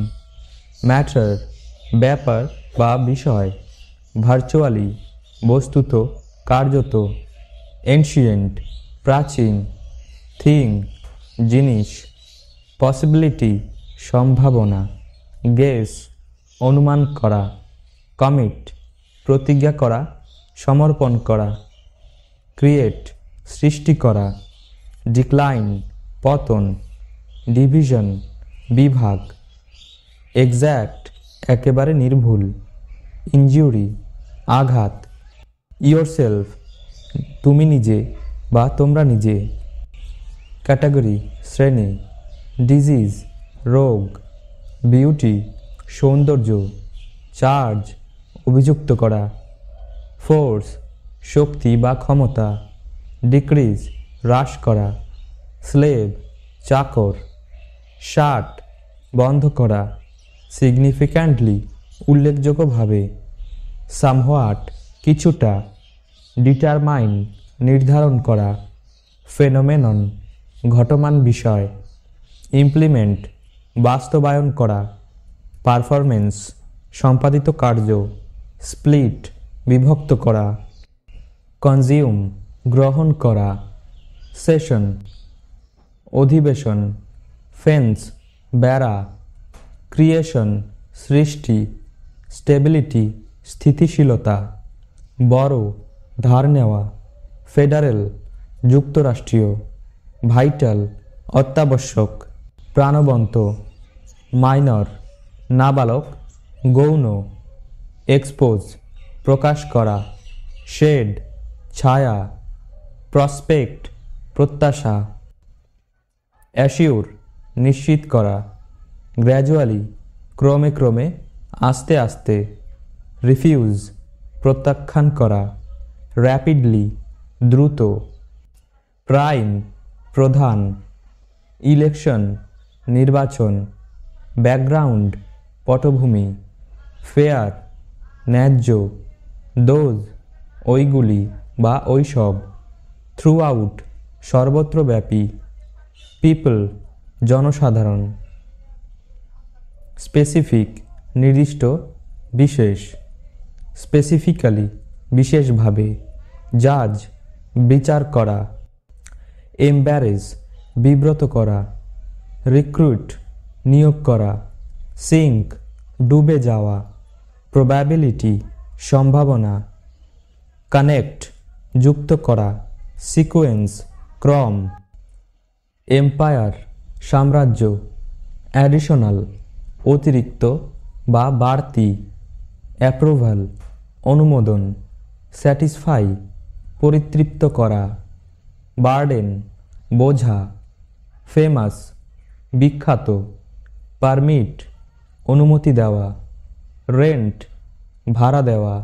ম্যাটার ব্যাপার বা বিষয় ভার্চুয়ালি বস্তুত কার্যত এনশিয়েন্ট প্রাচীন থিং জিনিস পসিবিলিটি সম্ভাবনা গেস অনুমান করা কমিট প্রতিজ্ঞা করা সমর্পণ করা ক্রিয়েট সৃষ্টি করা ডিক্লাইন পতন ডিভিশন বিভাগ এক্স্যাক্ট একেবারে নির্ভুল ইনজুরি আঘাত ইয়োরসেলফ তুমি নিজে বা তোমরা নিজে ক্যাটাগরি শ্রেণী ডিজিজ রোগ বিউটি সৌন্দর্য চার্জ অভিযুক্ত করা ফোর্স শক্তি বা ক্ষমতা ডিক্রিজ হ্রাস করা স্লেভ চাকর শার্ট বন্ধ করা সিগনিফিক্যান্টলি উল্লেখযোগ্যভাবে সামহাট কিছুটা ডিটারমাইন নির্ধারণ করা ফেনোমেনন ঘটমান বিষয় ইমপ্লিমেন্ট বাস্তবায়ন করা পারফরমেন্স সম্পাদিত কার্য স্প্লিট বিভক্ত করা কনজিউম গ্রহণ করা সেশন অধিবেশন ফেন্স বেড়া ক্রিয়েশন সৃষ্টি স্টেবিলিটি স্থিতিশীলতা, বড় ধার নেওয়া, ফেডারেল যুক্তরাষ্ট্রীয়, ভাইটাল অত্যাবশ্যক, প্রাণবন্ত, মাইনর নাবালক, গৌণ, এক্সপোজ প্রকাশ করা, শেড ছায়া, প্রসপেক্ট প্রত্যাশা, অ্যাসিওর নিশ্চিত করা, গ্র্যাজুয়ালি ক্রমে ক্রমে, আস্তে আস্তে, রিফিউজ প্রত্যাখ্যান করা, র্যাপিডলি দ্রুত, প্রাইম প্রধান, ইলেকশন নির্বাচন, ব্যাকগ্রাউন্ড পটভূমি, ফেয়ার ন্যায্য, দোজ ওইগুলি বা ওইসব, থ্রু আউট সর্বত্রব্যাপী, পিপল জনসাধারণ, স্পেসিফিক নির্দিষ্ট বিশেষ, স্পেসিফিক্যালি বিশেষভাবে, জাজ বিচার করা, এম্বারেজ বিব্রত করা, রিক্রুট নিয়োগ করা, সিঙ্ক ডুবে যাওয়া, প্রবাবিলিটি সম্ভাবনা, কানেক্ট যুক্ত করা, সিকোয়েন্স ক্রম, এম্পায়ার সাম্রাজ্য, অ্যাডিশনাল অতিরিক্ত বা বাড়তি, অ্যাপ্রুভাল অনুমোদন, স্যাটিসফাই পরিতৃপ্ত করা, বার্ডেন বোঝা, ফেমাস বিখ্যাত, পারমিট অনুমতি দেওয়া, রেন্ট ভাড়া দেওয়া,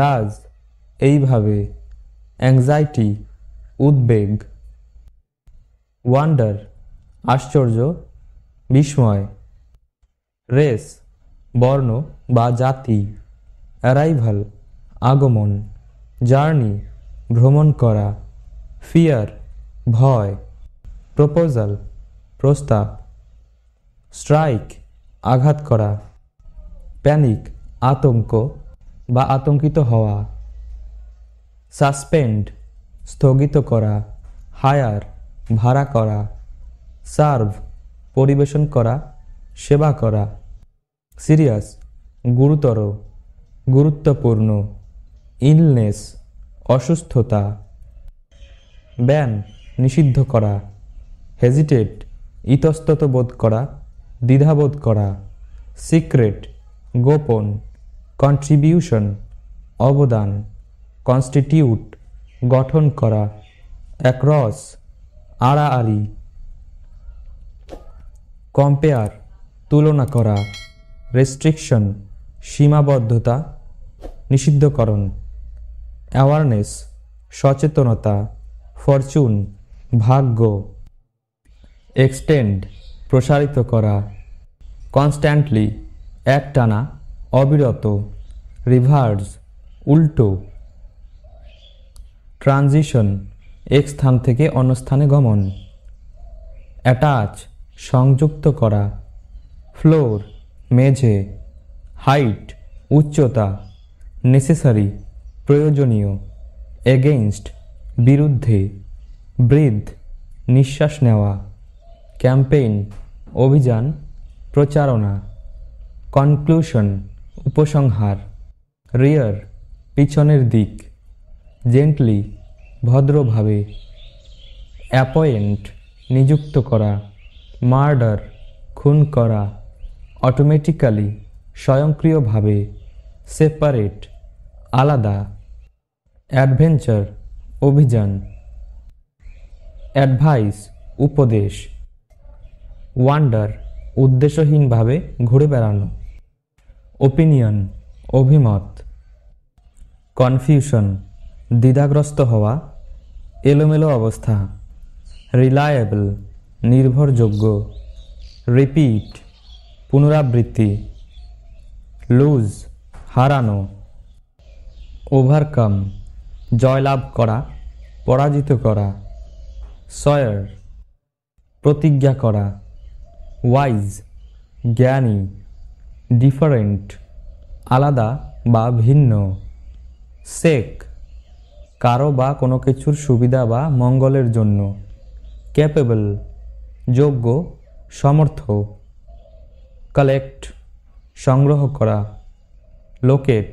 দাজ এইভাবে, অ্যাংজাইটি উদ্বেগ, ওয়ান্ডার আশ্চর্য বিস্ময়, রেস বর্ণ বা জাতি, অ্যারাইভাল আগমন, জার্নি ভ্রমণ করা, ফিয়ার ভয়, প্রপোজাল প্রস্তাব, স্ট্রাইক আঘাত করা, প্যানিক আতঙ্ক বা আতঙ্কিত হওয়া, সাসপেন্ড স্থগিত করা, হায়ার ভাড়া করা, সার্ভ পরিবেশন করা, সেবা করা, সিরিয়াস গুরুতর গুরুত্বপূর্ণ, ইলনেস অসুস্থতা, ব্যান নিষিদ্ধ করা, হেজিটেট ইতস্তত বোধ করা, দ্বিধাবোধ করা, সিক্রেট গোপন, কন্ট্রিবিউশন অবদান, কনস্টিটিউট গঠন করা, অ্যাক্রস আড়াআড়ি, কম্পেয়ার তুলনা করা, রেস্ট্রিকশন সীমাবদ্ধতা নিষিদ্ধকরণ, অ্যাওয়ারনেস সচেতনতা, ফরচুন ভাগ্য, এক্সটেন্ড প্রসারিত করা, কনস্ট্যান্টলি একটানা অবিরত, রিভার্স উল্টো, ট্রানজিশন এক স্থান থেকে অন্য স্থানে গমন, অ্যাটাচ সংযুক্ত করা, ফ্লোর মেঝে, হাইট উচ্চতা, নেসেসারি প্রয়োজনীয়, এগেইনস্ট বিরুদ্ধে, ব্রিথ নিঃশ্বাস নেওয়া, ক্যাম্পেইন অভিযান প্রচারণা, কনক্লুশন উপসংহার, রিয়ার পিছনের দিক, জেন্টলি ভদ্রভাবে, অ্যাপয়েন্ট নিযুক্ত করা, মার্ডার খুন করা, অটোমেটিক্যালি স্বয়ংক্রিয়ভাবে, সেপারেট আলাদা, অ্যাডভেঞ্চার অভিযান, অ্যাডভাইস উপদেশ, ওয়ান্ডার উদ্দেশ্যহীনভাবে ঘুরে বেড়ানো, ওপিনিয়ন অভিমত, কনফিউশন দ্বিধাগ্রস্ত হওয়া, এলোমেলো অবস্থা, রিলায়েবল নির্ভরযোগ্য, রিপিট পুনরাবৃত্তি, লুজ হারানো, ওভারকাম জয়লাভ করা, পরাজিত করা, সয়ার প্রতিজ্ঞা করা, ওয়াইজ জ্ঞানী, ডিফারেন্ট আলাদা বা ভিন্ন, সেক কারো বা কোনো কিছুর সুবিধা বা মঙ্গলের জন্য, ক্যাপেবল যোগ্য সমর্থ, কালেক্ট সংগ্রহ করা, লোকেট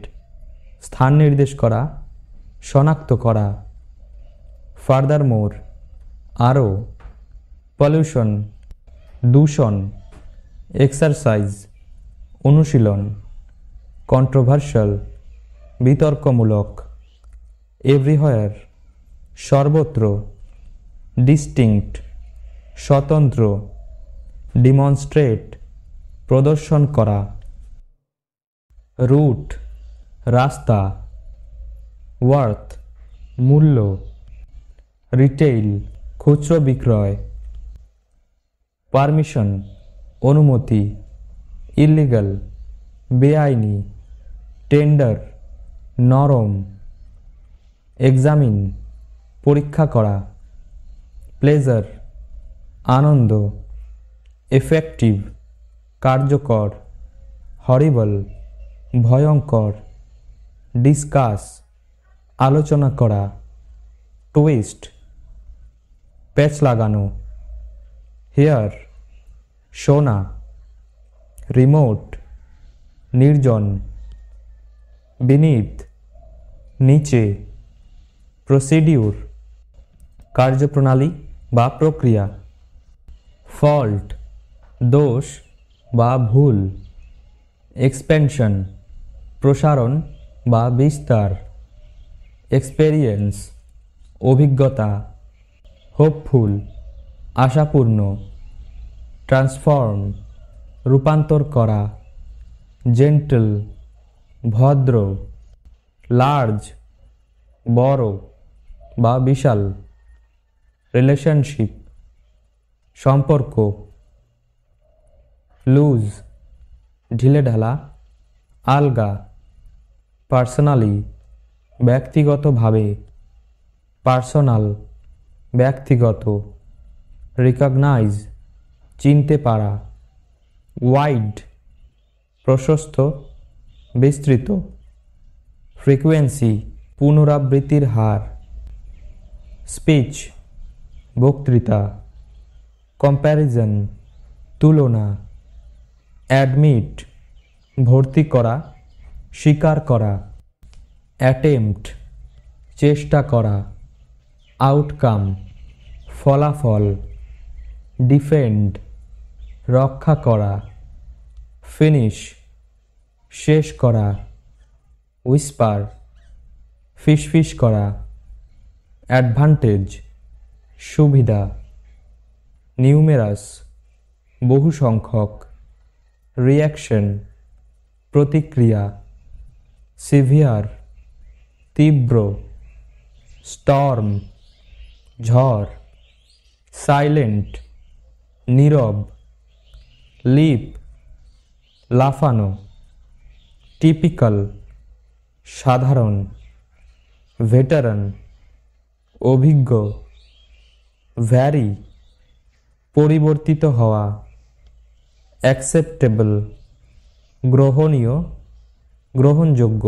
স্থান নির্দেশ করা, শনাক্ত করা। ফার্দারমোর, আরও। পলিউশন, দূষণ। এক্সারসাইজ, অনুশীলন। কন্ট্রোভার্সিয়াল, বিতর্কমূলক। এভরিহোয়ার, সর্বত্র। ডিস্টিংক্ট, স্বতন্ত্র। ডিমনস্ট্রেট, প্রদর্শন করা। রুট, রাস্তা। ওয়ার্থ, মূল্য। রিটেইল, খুচরো বিক্রয়। পারমিশন, অনুমতি। ইলিগাল, বেআইনি। টেন্ডার, নরম। এক্সামিন, পরীক্ষা করা। প্লেজার, আনন্দ। এফেক্টিভ, কার্যকর। হরিবল, ভয়ঙ্কর। ডিসকাস, আলোচনা করা। টুইস্ট, প্যাচ লাগানো। হেয়ার, শোনা। রিমোট, নির্জন। বিনীত, নিচে। প্রসিডিউর, কার্যপ্রণালী বা প্রক্রিয়া। ফল্ট, দোষ বা ভুল। এক্সপেনশন, প্রসারণ বা বিস্তার। এক্সপেরিয়েন্স, অভিজ্ঞতা। হোপফুল, আশাপূর্ণ। ট্রান্সফর্ম, রূপান্তর করা। জেন্টল, ভদ্র। লার্জ, বড় বা বিশাল। রিলেশনশিপ, সম্পর্ক। লুজ, ঢিলেঢালা, আলগা। পার্সোনালি, ব্যক্তিগতভাবে। পার্সোনাল, ব্যক্তিগত। রিকগনাইজ, চিনতে পারা। ওয়াইড, প্রশস্ত, বিস্তৃত। ফ্রিকোয়েন্সি, পুনরাবৃত্তির হার। স্পিচ, বক্তৃতা। কম্প্যারিজন, তুলনা। অ্যাডমিট, ভর্তি করা, স্বীকার করা। অ্যাটেম্পট, চেষ্টা করা। আউটকাম, ফলাফল। ডিফেন্ড, রক্ষা করা। ফিনিশ, শেষ করা। হুইস্পার, ফিসফিস করা। অ্যাডভান্টেজ, সুবিধা। নিউমেরাস, বহু সংখ্যক। রিয়াকশন, প্রতিক্রিয়া। সিভিয়ার, তীব্র। স্টর্ম, ঝড়। সাইলেন্ট, নীরব। লিপ, লাফানো। টিপিক্যাল, সাধারণ। ভেটারান, অভিজ্ঞ। ভ্যারি, পরিবর্তিত হওয়া। অ্যাকসেপ্টেবল, গ্রহণীয়, গ্রহণযোগ্য।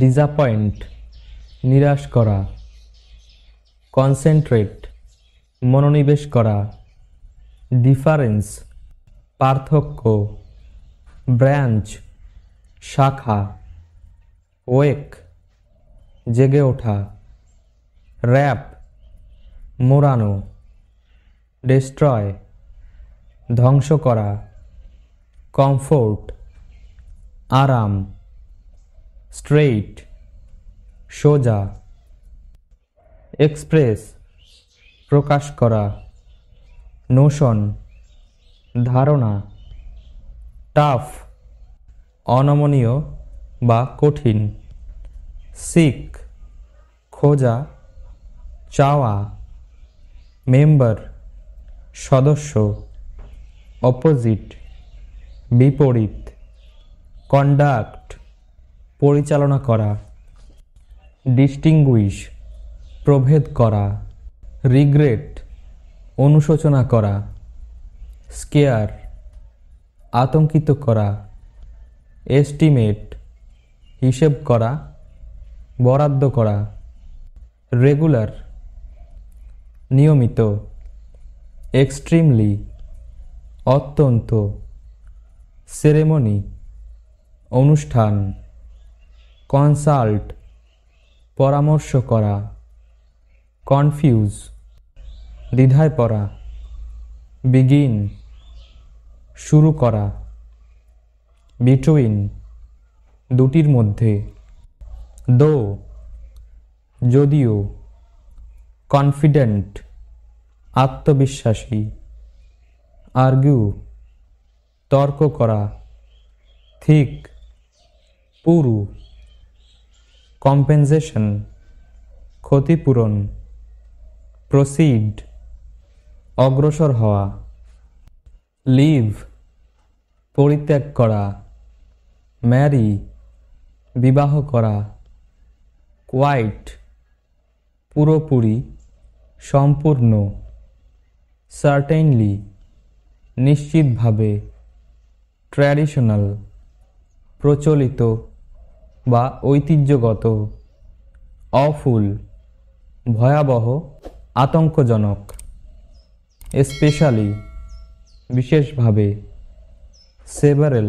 ডিসঅ্যাপয়েন্ট, নিরাশ করা। কনসেন্ট্রেট, মনোনিবেশ করা। ডিফারেন্স, পার্থক্য। ব্রাঞ্চ, শাখা। ওয়েক, জেগে ওঠা। র্যাপ, মোড়ানো। ডেস্ট্রয়, ধ্বংস করা। কমফোর্ট, আরাম। স্ট্রেইট, সোজা। এক্সপ্রেস, প্রকাশ করা। নোশন, ধারণা। টাফ, অনমনীয় বা কঠিন। সিক, খোঁজা, চাওয়া। মেম্বার, সদস্য। অপোজিট, বিপরীত। কন্ডাক্ট, পরিচালনা করা। ডিস্টিংগুইশ, প্রভেদ করা। রিগ্রেট, অনুশোচনা করা। স্কেয়ার, আতঙ্কিত করা। এস্টিমেট, হিসেব করা, বরাদ্দ করা। রেগুলার, নিয়মিত। এক্সট্রিমলি, অত্যন্ত। সেরেমনি, অনুষ্ঠান। কনসাল্ট পরামর্শ করা, কনফিউজ দ্বিধায় পড়া, বিগিন শুরু করা, বিটুইন দুটির মধ্যে, দো যদিও, কনফিডেন্ট আত্মবিশ্বাসী, আর্গিউ তর্ক করা, থিক পুরু, কম্পেনসেশন ক্ষতিপূরণ, প্রসিড অগ্রসর হওয়া, লিভ পরিত্যাগ করা, ম্যারি বিবাহ করা, কোয়াইট পুরোপুরি সম্পূর্ণ, সার্টেইনলি নিশ্চিতভাবে, ট্র্যাডিশনাল প্রচলিত বা ঐতিহ্যগত, অফুল ভয়াবহ আতঙ্কজনক, স্পেশালি বিশেষভাবে, সেভারেল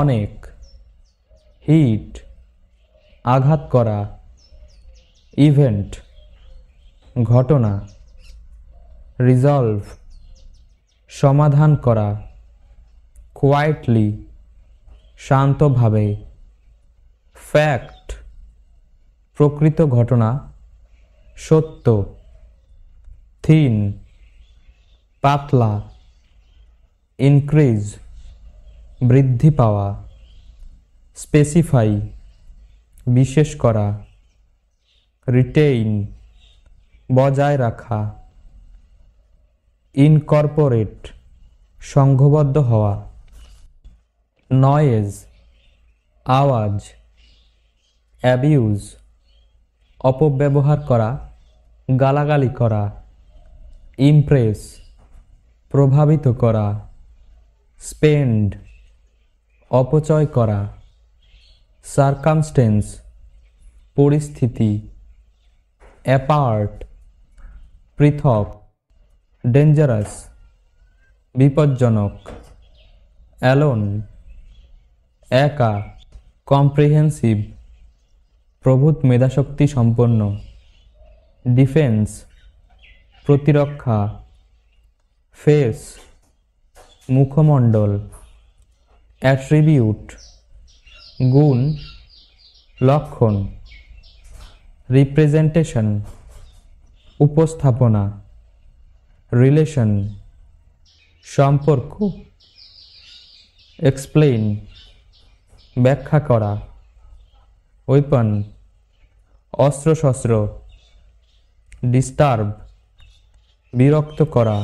অনেক, হিট আঘাত করা, ইভেন্ট ঘটনা, রিজলভ সমাধান করা, কোয়াইটলি শান্তভাবে, ফ্যাক্ট প্রকৃত ঘটনা সত্য, থিন পাতলা, ইনক্রিজ বৃদ্ধি পাওয়া, স্পেসিফাই বিশেষ করা, রিটেইন বজায় রাখা, ইনকর্পোরেট সংঘবদ্ধ হওয়া, নয়েজ আওয়াজ, অ্যাবিউজ অপব্যবহার করা, গালাগালি করা, ইমপ্রেস প্রভাবিত করা, স্পেন্ড অপচয় করা, সার্কামস্টেন্স পরিস্থিতি, অ্যাপার্ট পৃথক, ডেঞ্জারাস বিপজ্জনক, অ্যালোন একা, কম্প্রিহেন্সিভ প্রভূত মেধাশক্তি সম্পন্ন, ডিফেন্স প্রতিরক্ষা, ফেস মুখমণ্ডল, অ্যাট্রিবিউট গুণ লক্ষণ, রিপ্রেজেন্টেশন উপস্থাপনা, রিলেশন সম্পর্ক, এক্সপ্লেইন ব্যাখ্যা করা, ওয়েপন অস্ত্রশস্ত্র, ডিস্টার্ব বিরক্ত করা,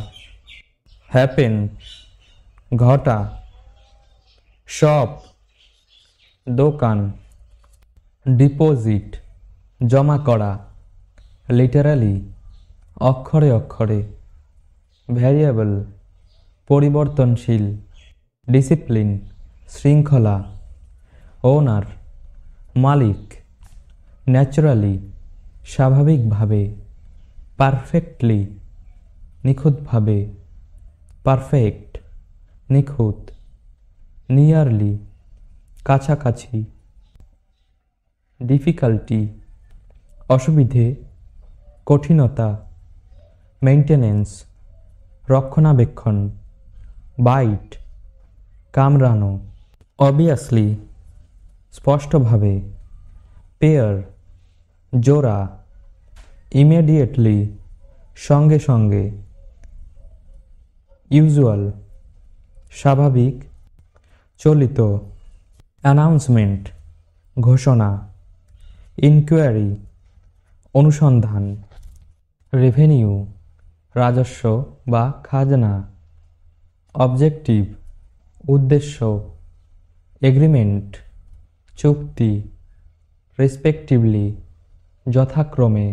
হ্যাপেন ঘটা, শপ দোকান, ডিপোজিট জমা করা, লিটারালি অক্ষরে অক্ষরে, ভ্যারিয়েবল পরিবর্তনশীল, ডিসিপ্লিন শৃঙ্খলা, ওনার মালিক, ন্যাচারালি স্বাভাবিকভাবে, পারফেক্টলি নিখুঁতভাবে, পারফেক্ট নিখুঁত, নিয়ারলি কাছাকাছি, ডিফিকাল্টি অসুবিধে কঠিনতা, মেইনটেনেন্স রক্ষণাবেক্ষণ, বাইট কামড়ানো, অবভিয়াসলি স্পষ্টভাবে, পেয়ার জোড়া, ইমিডিয়েটলি সঙ্গে সঙ্গে, ইউজুয়াল স্বাভাবিক চলিত, অ্যানাউন্সমেন্ট ঘোষণা, ইনকোয়ারি অনুসন্ধান, রেভিনিউ রাজস্ব বা খাজনা, অবজেক্টিভ উদ্দেশ্য, এগ্রিমেন্ট চুক্তি, রেসপেক্টিভলি যথাক্রমে,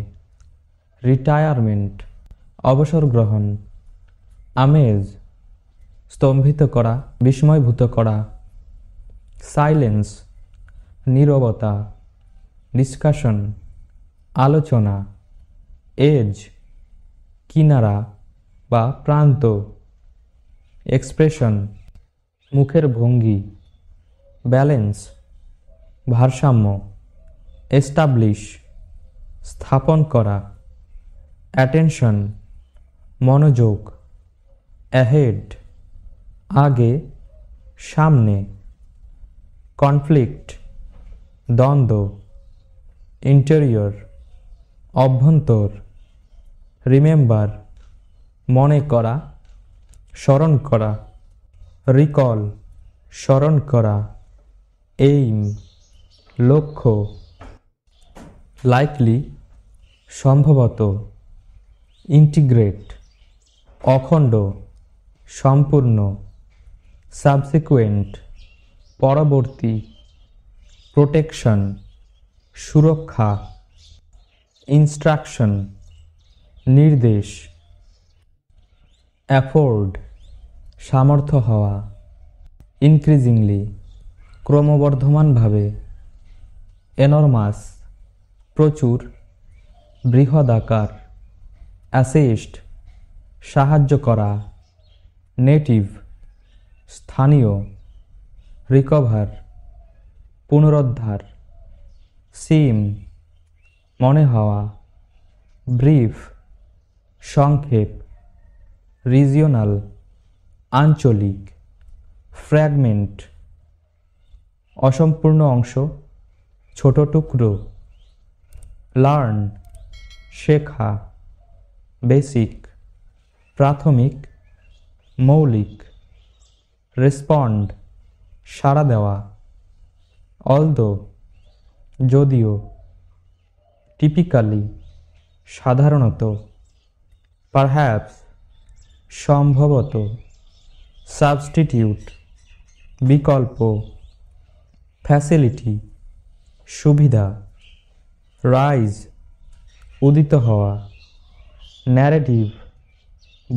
রিটায়ারমেন্ট অবসর গ্রহণ, আমেজ স্তম্ভিত করা বিস্ময়ভূত করা, সাইলেন্স নীরবতা, ডিসকাশন আলোচনা, এজ কিনারা বা প্রান্ত, এক্সপ্রেশন মুখের ভঙ্গি, ব্যালেন্স ভারসাম্য, এস্টাবলিশ স্থাপন করা, অ্যাটেনশন মনোযোগ, অ্যাহেড আগে সামনে, কনফ্লিক্ট দ্বন্দ্ব, ইন্টেরিয়র অভ্যন্তর, রিমেম্বার মনে করা স্মরণ করা, রিকল স্মরণ করা, এইম লক্ষ্য, লাইকলি সম্ভবত, ইন্টিগ্রেট অখণ্ড সম্পূর্ণ, সাবসিকুয়েন্ট পরবর্তী, প্রোটেকশন সুরক্ষা, ইনস্ট্রাকশন নির্দেশ, অ্যাফোর্ড সামর্থ্য হওয়া, ইনক্রিজিংলি ক্রমবর্ধমানভাবে, এনরমাস প্রচুর বৃহদাকার, অ্যাসিস্ট সাহায্য করা, নেটিভ স্থানীয়, রিকভার পুনরুদ্ধার, সিম মনে হওয়া, ব্রিফ সংক্ষেপ, রিজিওনাল আঞ্চলিক, ফ্র্যাগমেন্ট অসম্পূর্ণ অংশ ছোট টুকরো, লার্ন শেখা, বেসিক প্রাথমিক মৌলিক, রেসপন্ড সাড়া দেওয়া, অলদো যদিও, টিপিক্যালি সাধারণত, পারহ্যাপস সম্ভবত, সাবস্টিটিউট বিকল্প, ফ্যাসিলিটি সুবিধা, রাইজ উদিত হওয়া, ন্যারেটিভ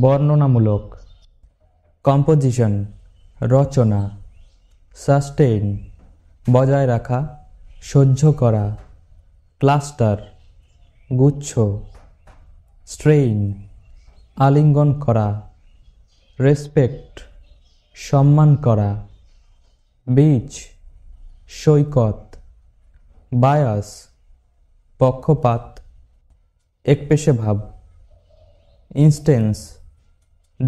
বর্ণনামূলক, কম্পোজিশন রচনা, সাস্টেইন বজায় রাখা সহ্য করা, ক্লাস্টার গুচ্ছ, স্ট্রেইন আলিঙ্গন করা, রেসপেক্ট সম্মান করা, বীচ সৈকত, বায়াস পক্ষপাত একপেশেভাব, ইনস্টেন্স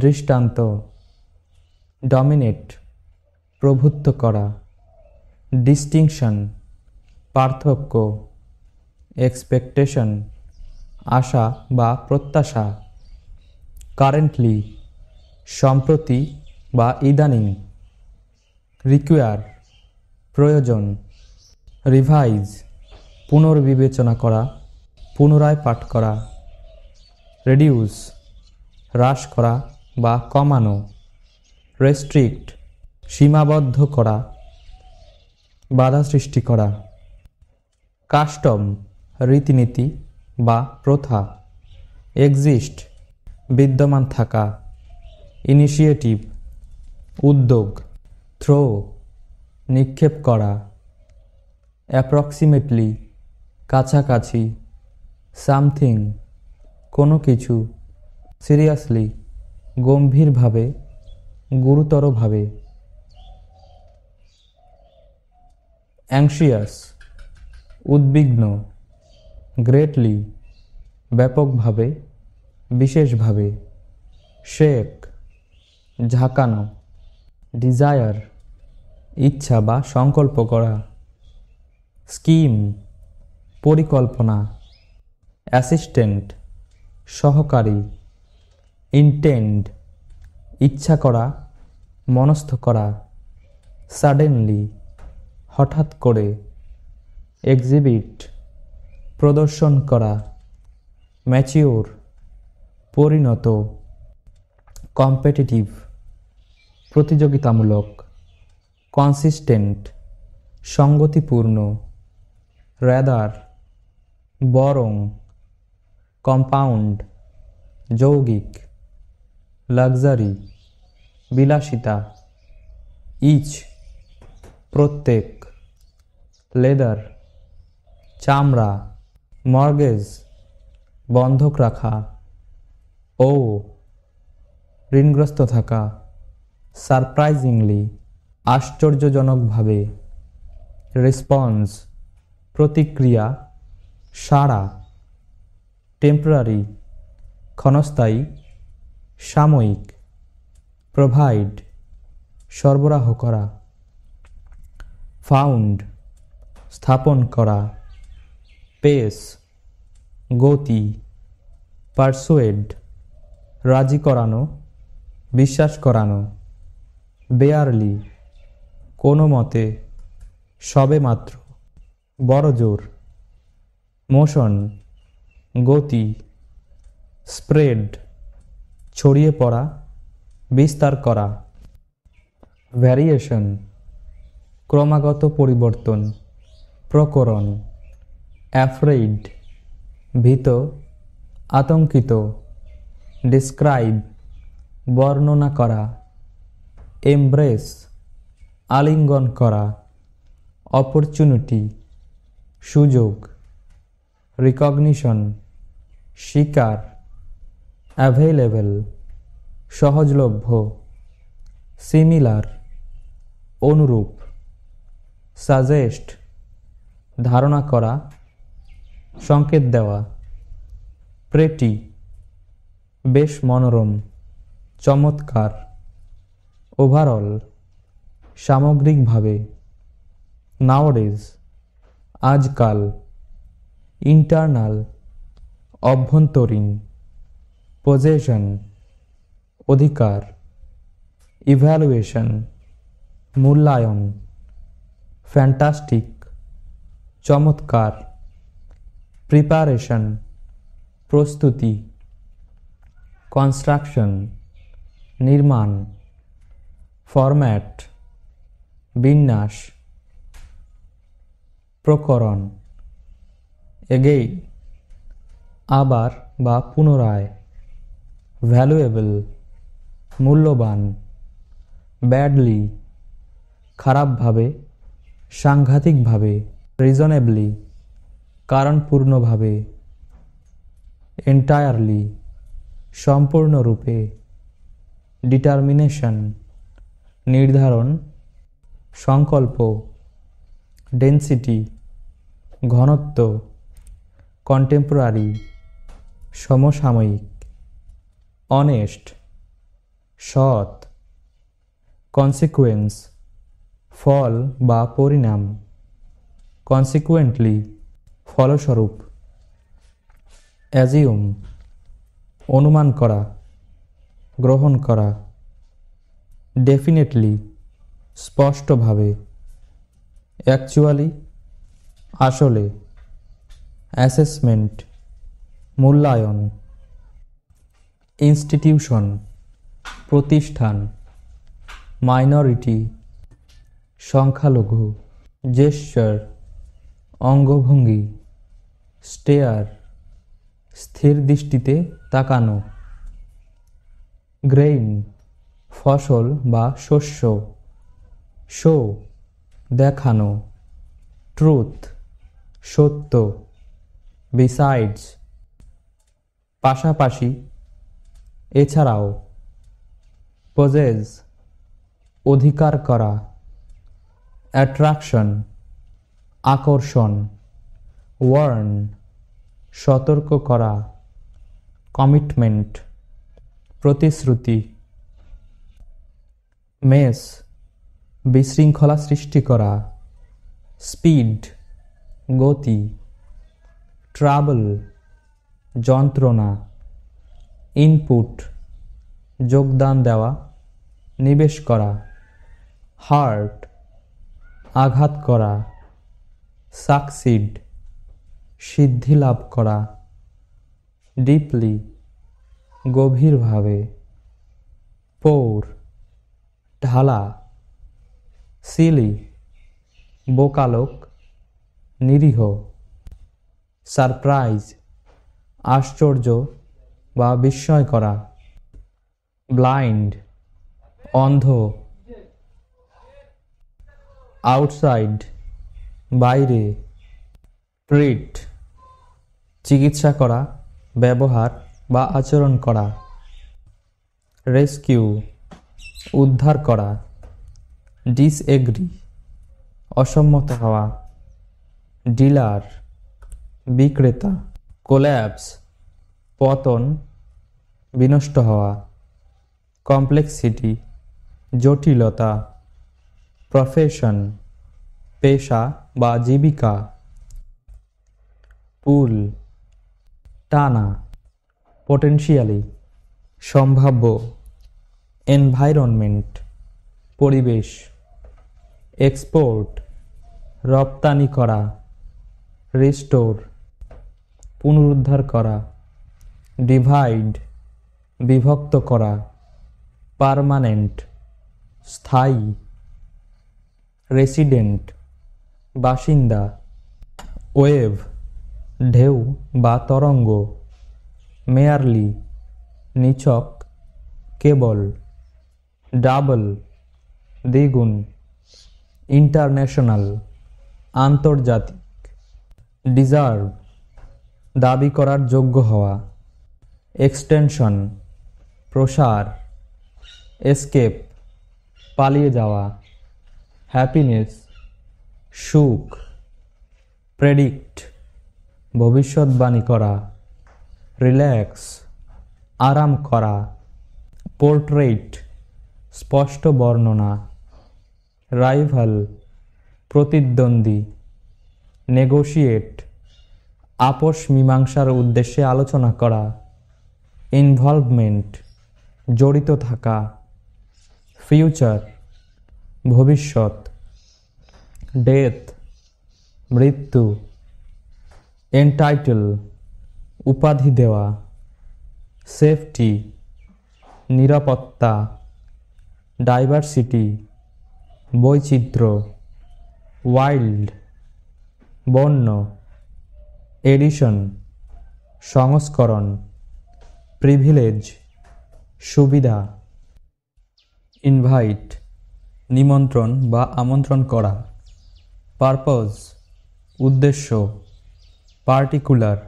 দৃষ্টান্ত, ডমিনেট প্রভুত্ব করা, ডিস্টিংশন পার্থক্য, এক্সপেকটেশন আশা বা প্রত্যাশা, কারেন্টলি সম্প্রতি বা ইদানিং, রিকোয়ার প্রয়োজন, রিভাইজ পুনর্বিবেচনা করা পুনরায় পাঠ করা, রিডিউস হ্রাস করা বা কমানো, রেস্ট্রিক্ট সীমাবদ্ধ করা বাধা সৃষ্টি করা, কাস্টম রীতিনীতি বা প্রথা, এক্সিস্ট বিদ্যমান থাকা, ইনিশিয়েটিভ উদ্যোগ, থ্রো নিক্ষেপ করা, অ্যাপ্রক্সিমেটলি কাছাকাছি, সামথিং কোনো কিছু, সিরিয়াসলি গম্ভীরভাবে গুরুতরভাবে, অ্যাংশিয়াস উদ্বিগ্ন, গ্রেটলি ব্যাপকভাবে বিশেষভাবে, শেক ঝাঁকানো, ডিজায়ার ইচ্ছা বা সংকল্প করা, স্কিম পরিকল্পনা, অ্যাসিস্ট্যান্ট সহকারী, ইন্টেন্ড ইচ্ছা করা মনস্থ করা, সাডেনলি হঠাৎ করে, এক্সিবিট প্রদর্শন করা, ম্যাচিওর পরিণত, কম্পিটিটিভ প্রতিযোগিতামূলক, কনসিস্টেন্ট সঙ্গতিপূর্ণ, রাদার বরং, কম্পাউন্ড যৌগিক, লাক্সারি বিলাসিতা, ইচ প্রত্যেক, লেদার চামড়া, মর্গেজ বন্ধক রাখা, ও ঋণগ্রস্ত থাকা, সারপ্রাইজিংলি আশ্চর্যজনকভাবে, রেসপন্স প্রতিক্রিয়া, সাড়া, টেম্পোরারি ক্ষণস্থায়ী, সাময়িক, প্রোভাইড সরবরাহ করা, ফাউন্ড স্থাপন করা, পেস গতি, পারসুয়েড রাজি করানো, বিশ্বাস করানো, বেয়ারলি কোনো মতে, সবে মাত্র, বড়জোর, মোশন গতি, স্প্রেড ছড়িয়ে পড়া, বিস্তার করা, ভ্যারিয়েশন ক্রমাগত পরিবর্তন, প্রকরণ, অ্যাফ্রেইড ভীত, আতঙ্কিত, ডিসক্রাইব বর্ণনা করা, এমব্রেস আলিঙ্গন করা, অপরচুনিটি সুযোগ, রিকগনিশন শিকার, অ্যাভেইলেবল সহজলভ্য, সিমিলার অনুরূপ, সাজেস্ট ধারণা করা, সংকেত দেওয়া, প্রেটি বেশ মনোরম চমৎকার, ওভারঅল সামগ্রিকভাবে, নাওডেজ আজকাল, ইন্টারনাল অভ্যন্তরীণ, পজেশন অধিকার, ইভ্যালুয়েশন মূল্যায়ন, ফ্যান্টাস্টিক চমৎকার, প্রিপারেশন প্রস্তুতি, কনস্ট্রাকশন নির্মাণ, ফরম্যাট বিন্যাস, প্রকরণ এগেইন আবার বা পুনরায়, ভ্যালুয়েবল মূল্যবান, ব্যাডলি খারাপভাবে সাংঘাতিকভাবে, রিজনেবলি কারণপূর্ণভাবে, এন্টায়ারলি সম্পূর্ণরূপে, ডিটারমিনেশন নির্ধারণ, সংকল্প, ডেন্সিটি ঘনত্ব, কন্টেম্পোরারি সমসাময়িক, অনেস্ট সৎ, কনসিকুয়েন্স ফল বা পরিণাম, কনসিকুয়েন্টলি ফলস্বরূপ, অ্যাজিউম অনুমান করা গ্রহণ করা, ডেফিনেটলি স্পষ্টভাবে, অ্যাকচুয়ালি আসলে, অ্যাসেসমেন্ট মূল্যায়ন, ইনস্টিটিউশন প্রতিষ্ঠান, মাইনরিটি সংখ্যালঘু, জেস্চার অঙ্গভঙ্গি, স্টেয়ার স্থির দৃষ্টিতে তাকানো, গ্রেইন ফসল বা শস্য, শো দেখানো, ট্রুথ সত্য, বিসাইডস পাশাপাশি, এছাড়াও, পজেস অধিকার করা, অ্যাট্রাকশন আকর্ষণ, ওয়ার্ন সতর্ক করা, কমিটমেন্ট প্রতিশ্রুতি, মেস বিশৃঙ্খলা সৃষ্টি করা, স্পিড গতি, ট্রাবল যন্ত্রণা, ইনপুট যোগদান দেওয়া নিবেশ করা, হার্ট আঘাত করা, সাকসিড সিদ্ধি লাভ করা, ডিপলি গভীরভাবে, পৌর ঢালা, সিলি বোকালোক নিরীহ, সারপ্রাইজ আশ্চর্য বা বিস্ময় করা, ব্লাইন্ড অন্ধ, আউটসাইড বাইরে, ট্রিট চিকিৎসা করা ব্যবহার বা আচরণ করা, রেস্কিউ উদ্ধার করা, ডিসএগ্রি অসম্মত হওয়া, ডিলার বিক্রেতা, কোল্যাপস পতন, বিনষ্ট হওয়া, কমপ্লেক্সিটি জটিলতা, প্রফেশন পেশা বা জীবিকা, পুল টানা, পোটেনশিয়ালি সম্ভাব্য, এনভায়রনমেন্ট পরিবেশ, এক্সপোর্ট রপ্তানি করা, রিস্টোর পুনরুদ্ধার করা, ডিভাইড বিভক্ত করা, পার্মানেন্ট স্থায়ী, রেসিডেন্ট বাসিন্দা, ওয়েভ ঢেউ বা তরঙ্গ, মেয়ারলি নিছক কেবল, ডাবল দ্বিগুণ, ইন্টারন্যাশনাল আন্তর্জাতিক, ডিজার্ভ দাবি করার যোগ্য হওয়া, এক্সটেনশন প্রসার, এস্কেপ পালিয়ে যাওয়া, হ্যাপিনেস সুখ, প্রেডিক্ট ভবিষ্যৎবাণী করা, রিল্যাক্স আরাম করা, পোর্ট্রেট স্পষ্ট বর্ণনা, রাইভাল প্রতিদ্বন্দ্বী, নেগোশিয়েট আপোষ মীমাংসার উদ্দেশ্যে আলোচনা করা, ইনভলভমেন্ট জড়িত থাকা, ফিউচার ভবিষ্যৎ, ডেথ মৃত্যু, এন্টাইটেল উপাধি দেওয়া, সেফটি নিরাপত্তা, ডাইভার্সিটি বৈচিত্র্য, ওয়াইল্ড বন্য, এডিশন সংস্করণ, প্রিভিলেজ সুবিধা, ইনভাইট নিমন্ত্রণ বা আমন্ত্রণ করা, পারপজ উদ্দেশ্য, পার্টিকুলার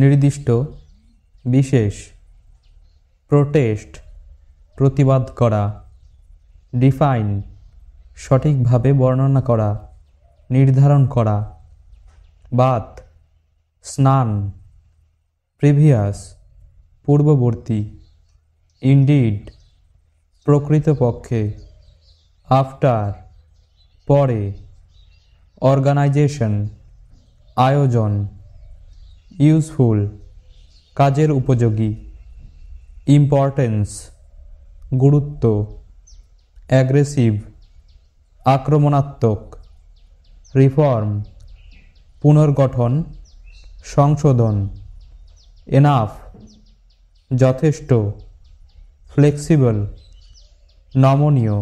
নির্দিষ্ট বিশেষ, প্রোটেস্ট প্রতিবাদ করা, ডিফাইন সঠিকভাবে বর্ণনা করা নির্ধারণ করা, বাথ স্নান, প্রিভিয়াস পূর্ববর্তী, ইনডিড প্রকৃতপক্ষে, আফটার পরে, অর্গানাইজেশন আয়োজন, ইউজফুল কাজের উপযোগী, ইম্পর্টেন্স গুরুত্ব, অ্যাগ্রেসিভ আক্রমণাত্মক, রিফর্ম পুনর্গঠন সংশোধন, এনাফ যথেষ্ট, ফ্লেক্সিবল নমনীয়,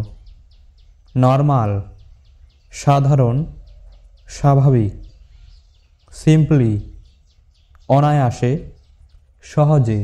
নর্মাল সাধারণ স্বাভাবিক, সিম্পলি অনায়াসে সহজে।